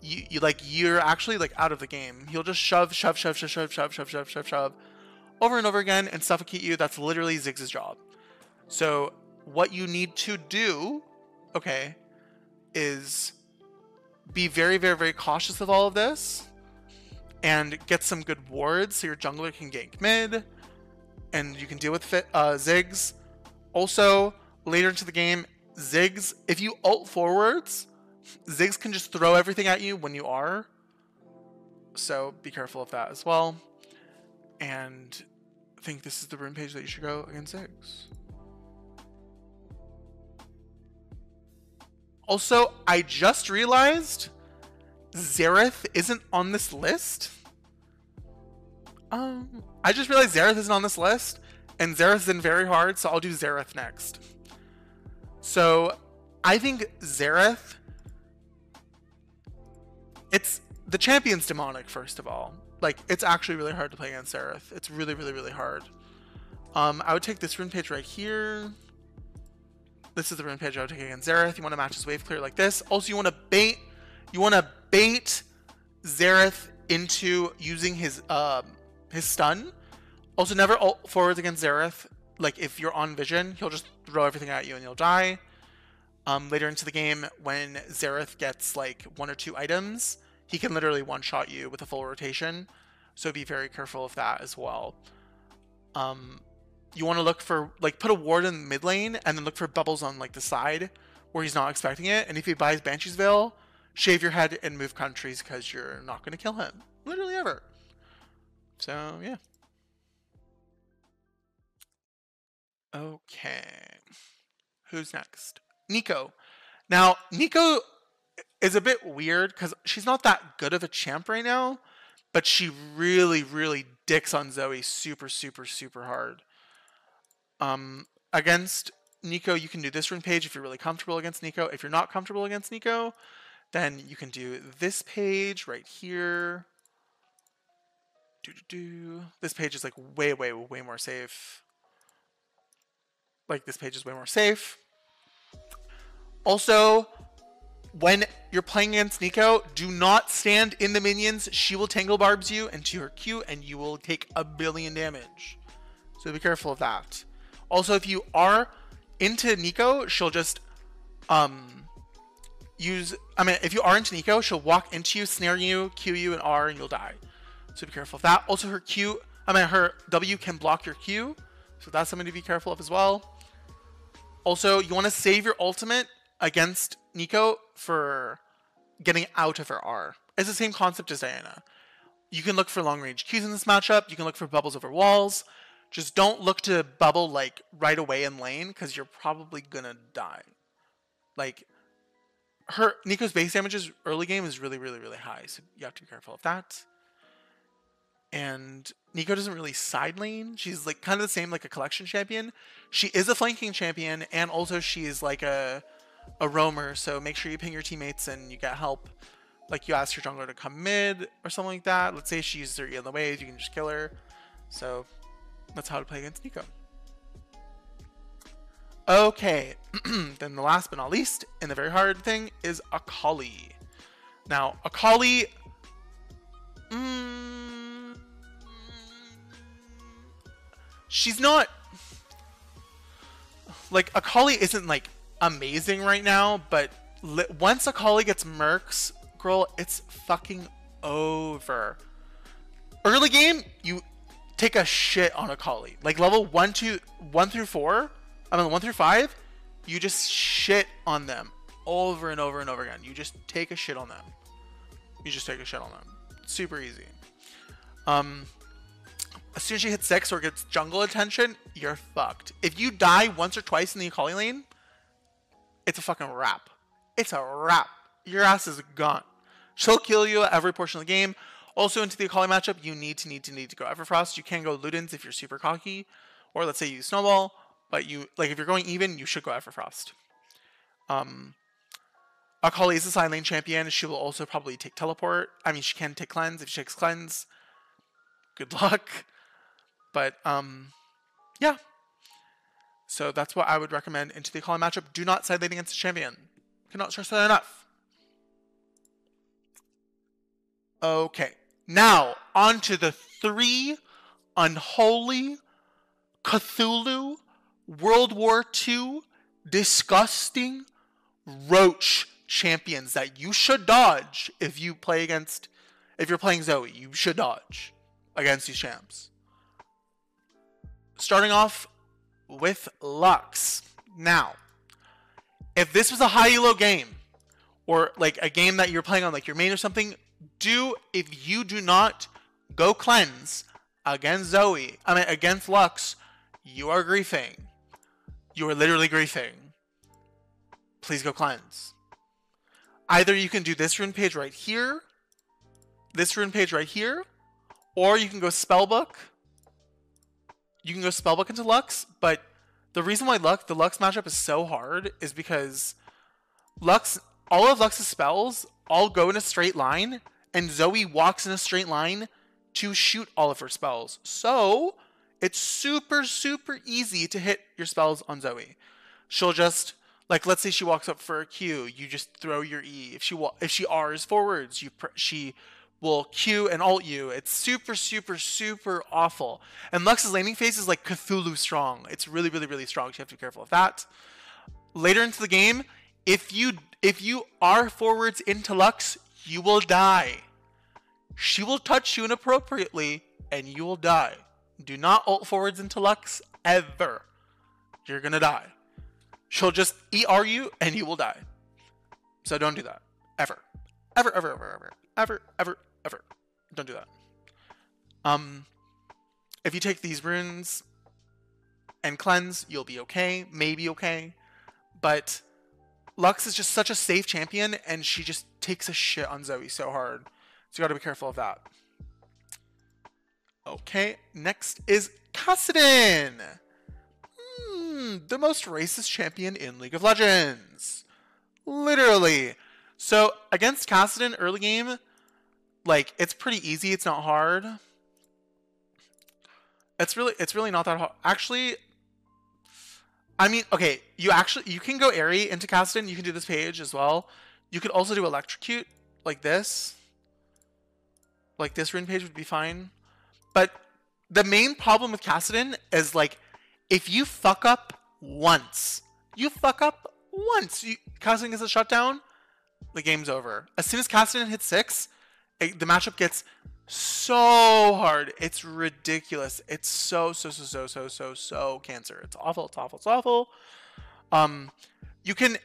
you, you like you're actually like out of the game. He'll just shove, shove, shove, shove, shove, shove, shove, shove, shove, shove, over and over again and suffocate you. That's literally Ziggs' job. So what you need to do, okay, is be very, very, very cautious of all of this. And get some good wards so your jungler can gank mid, and you can deal with fit, uh, Ziggs. Also, later into the game, Ziggs, if you ult forwards, Ziggs can just throw everything at you when you are. So be careful of that as well. And I think this is the rune page that you should go against Ziggs. Also, I just realized Xerath isn't on this list. Um, I just realized Xerath isn't on this list, and Xerath's in very hard, so I'll do Xerath next. So I think Xerath, it's the champion's demonic, first of all. Like, it's actually really hard to play against Xerath. It's really, really, really hard. Um, I would take this rune page right here. This is the rune page I would take against Xerath. You want to match his wave clear like this. Also, you want to bait. You want to bait Xerath into using his um, his stun. Also, never ult forwards against Xerath. Like, if you're on vision, he'll just throw everything at you and you'll die. Um, later into the game, when Xerath gets, like, one or two items, he can literally one-shot you with a full rotation. So be very careful of that as well. Um, you want to look for, like, put a ward in the mid lane and then look for bubbles on, like, the side where he's not expecting it. And if he buys Banshee's Veil, shave your head and move countries because you're not going to kill him. Literally ever. So, yeah. Okay. Who's next? Neeko. Now, Neeko is a bit weird because she's not that good of a champ right now, but she really, really dicks on Zoe super, super, super hard. Um, against Neeko, you can do this rune page if you're really comfortable against Neeko. If you're not comfortable against Neeko, then you can do this page right here. Do do do. This page is like way, way, way more safe. Like this page is way more safe. Also, when you're playing against Neeko, do not stand in the minions. She will tangle barbs you into her Q and you will take a billion damage. So be careful of that. Also, if you are into Neeko, she'll just um, use... I mean, if you are into Neeko, she'll walk into you, snare you, Q you, and R, and you'll die. So be careful of that. Also, her Q... I mean, her W can block your Q. So that's something to be careful of as well. Also, you want to save your ultimate against Neeko for getting out of her R. It's the same concept as Diana. You can look for long-range Qs in this matchup. You can look for bubbles over walls. Just don't look to bubble, like, right away in lane, because you're probably gonna die. Like, her Neko's base damages early game is really, really, really high, so you have to be careful of that. And Neeko doesn't really side lane. She's, like, kind of the same, like, a collection champion. She is a flanking champion, and also she is, like, a, a roamer, so make sure you ping your teammates and you get help. Like, you ask your jungler to come mid or something like that. Let's say she uses her E on the wave, you can just kill her. So... that's how to play against Neeko. Okay, then the last but not least, and the very hard thing, is Akali. Now, Akali... Mm, she's not... Like, Akali isn't, like, amazing right now, but once Akali gets mercs, girl, it's fucking over. Early game, you... take a shit on Akali. Like level one, two, one through four, I mean one through five, you just shit on them over and over and over again. You just take a shit on them. You just take a shit on them. It's super easy. Um, as soon as she hits six or gets jungle attention, you're fucked. If you die once or twice in the Akali lane, it's a fucking wrap. It's a wrap. Your ass is gone. She'll kill you at every portion of the game. Also, into the Akali matchup, you need to need to need to go Everfrost. You can go Ludens if you're super cocky, or let's say you Snowball, but you like if you're going even, you should go Everfrost. Um, Akali is a side lane champion. She will also probably take Teleport. I mean, she can take Cleanse. If she takes Cleanse, good luck. But, um, yeah. So that's what I would recommend into the Akali matchup. Do not side lane against the champion. Cannot stress that enough. Okay. Now, on to the three unholy, Cthulhu, World War Two, disgusting roach champions that you should dodge if you play against, if you're playing Zoe, you should dodge against these champs. Starting off with Lux. Now, if this was a high elo game, or like a game that you're playing on like your main or something, do, if you do not go cleanse against Zoe, I mean against Lux, you are griefing. You are literally griefing. Please go cleanse. Either you can do this rune page right here, this rune page right here, or you can go Spellbook. You can go Spellbook into Lux, but the reason why Lux, the Lux matchup is so hard is because Lux, all of Lux's spells all go in a straight line, and Zoe walks in a straight line to shoot all of her spells. So it's super, super easy to hit your spells on Zoe. She'll just, like, let's say she walks up for a Q, you just throw your E. If she if she R's forwards, you pr she will Q and alt you. It's super, super, super awful. And Lux's laning phase is like Cthulhu strong. It's really, really, really strong. So you have to be careful of that. Later into the game, if you if you are forwards into Lux, you will die. She will touch you inappropriately, and you will die. Do not ult forwards into Lux ever. You're gonna die. She'll just E R you, and you will die. So don't do that ever, ever, ever, ever, ever, ever, ever, ever. Don't do that. Um, if you take these runes and cleanse, you'll be okay, maybe okay, but. Lux is just such a safe champion, and she just takes a shit on Zoe so hard. So you gotta be careful of that. Okay, next is Kassadin. Hmm, the most racist champion in League of Legends. Literally. So against Kassadin early game, like, it's pretty easy. It's not hard. It's really, it's really not that hard. Actually, I mean, okay, you actually, you can go Ahri into Kassadin. You can do this page as well. You could also do Electrocute, like this. Like, this rune page would be fine. But the main problem with Kassadin is, like, if you fuck up once, you fuck up once, you, Kassadin gets a shutdown, the game's over. As soon as Kassadin hits six, it, the matchup gets so hard. It's ridiculous. It's so, so, so, so, so, so, so cancer. It's awful, it's awful, it's awful. Um, you can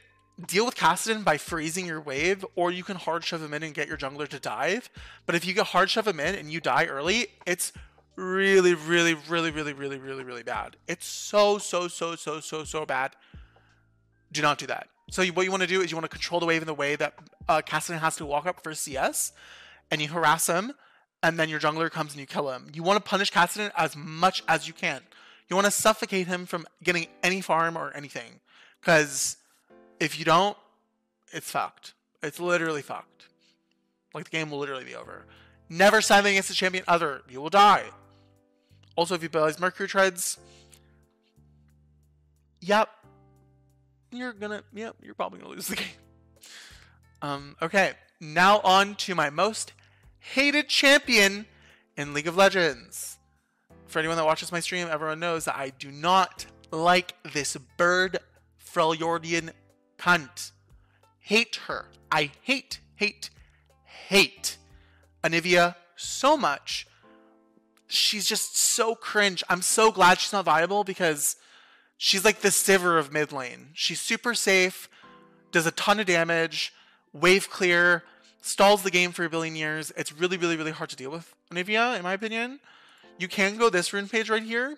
deal with Kassadin by freezing your wave, or you can hard shove him in and get your jungler to dive. But if you get hard shove him in and you die early, it's really, really, really, really, really, really, really bad. It's so, so, so, so, so, so bad. Do not do that. So you, what you want to do is you want to control the wave in the way that uh, Kassadin has to walk up for C S, and you harass him, and then your jungler comes and you kill him. You want to punish Kassadin as much as you can. You want to suffocate him from getting any farm or anything, because if you don't, it's fucked. It's literally fucked. Like, the game will literally be over. Never siding against the champion other. You will die. Also, if you buy these Mercury Treads, yep, you're gonna, yep, you're probably gonna lose the game. Um, okay, now on to my most hated champion in League of Legends. For anyone that watches my stream, everyone knows that I do not like this bird, Freljordian cunt. Hate her. I hate, hate, hate Anivia so much. She's just so cringe. I'm so glad she's not viable, because she's like the Sivir of mid lane. She's super safe, does a ton of damage, wave clear, stalls the game for a billion years. It's really, really, really hard to deal with Anivia, in my opinion. You can go this rune page right here.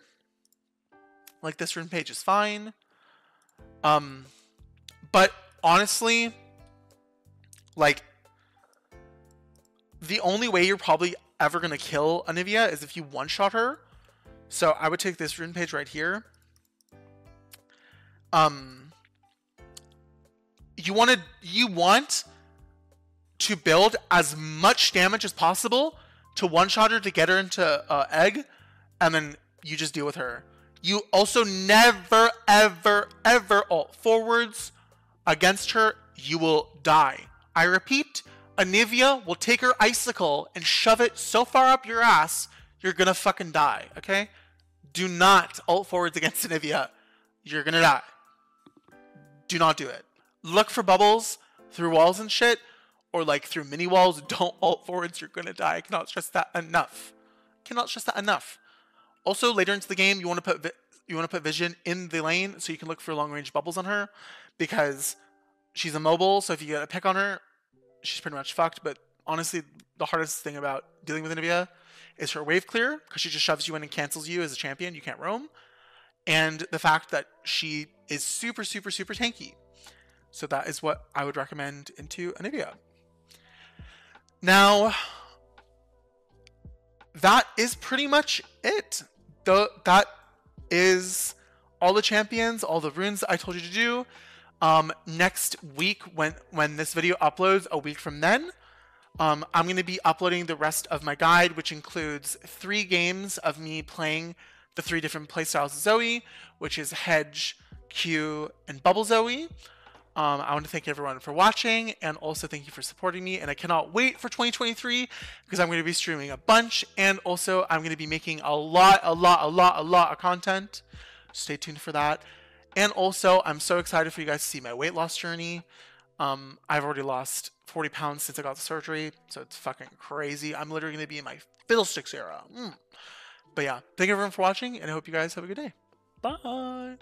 Like, this rune page is fine. Um... But honestly, like, the only way you're probably ever going to kill Anivia is if you one-shot her. So I would take this rune page right here. Um, you want to, you want to build as much damage as possible to one-shot her to get her into uh, egg, and then you just deal with her. You also never, ever, ever ult forwards against her. You will die. I repeat, Anivia will take her icicle and shove it so far up your ass, you're gonna fucking die, okay? Do not ult forwards against Anivia. You're gonna die. Do not do it. Look for bubbles through walls and shit, or like through mini walls. Don't ult forwards, you're gonna die. I cannot stress that enough. I cannot stress that enough. Also, later into the game, you wanna put you wanna put Vision in the lane so you can look for long-range bubbles on her, because she's immobile, so if you get a pick on her, she's pretty much fucked. But honestly, the hardest thing about dealing with Anivia is her wave clear, because she just shoves you in and cancels you as a champion. You can't roam. And the fact that she is super, super, super tanky. So that is what I would recommend into Anivia. Now, that is pretty much it. The, that is all the champions, all the runes I told you to do. Um, next week, when, when this video uploads, a week from then, um, I'm going to be uploading the rest of my guide, which includes three games of me playing the three different playstyles of Zoe, which is Hedge, Q, and Bubble Zoe. Um, I want to thank everyone for watching, and also thank you for supporting me. And I cannot wait for twenty twenty-three, because I'm going to be streaming a bunch, and also I'm going to be making a lot, a lot, a lot, a lot of content. Stay tuned for that. And also, I'm so excited for you guys to see my weight loss journey. Um, I've already lost forty pounds since I got the surgery, so it's fucking crazy. I'm literally going to be in my fiddlesticks era. Mm. But yeah, thank you everyone for watching, and I hope you guys have a good day. Bye!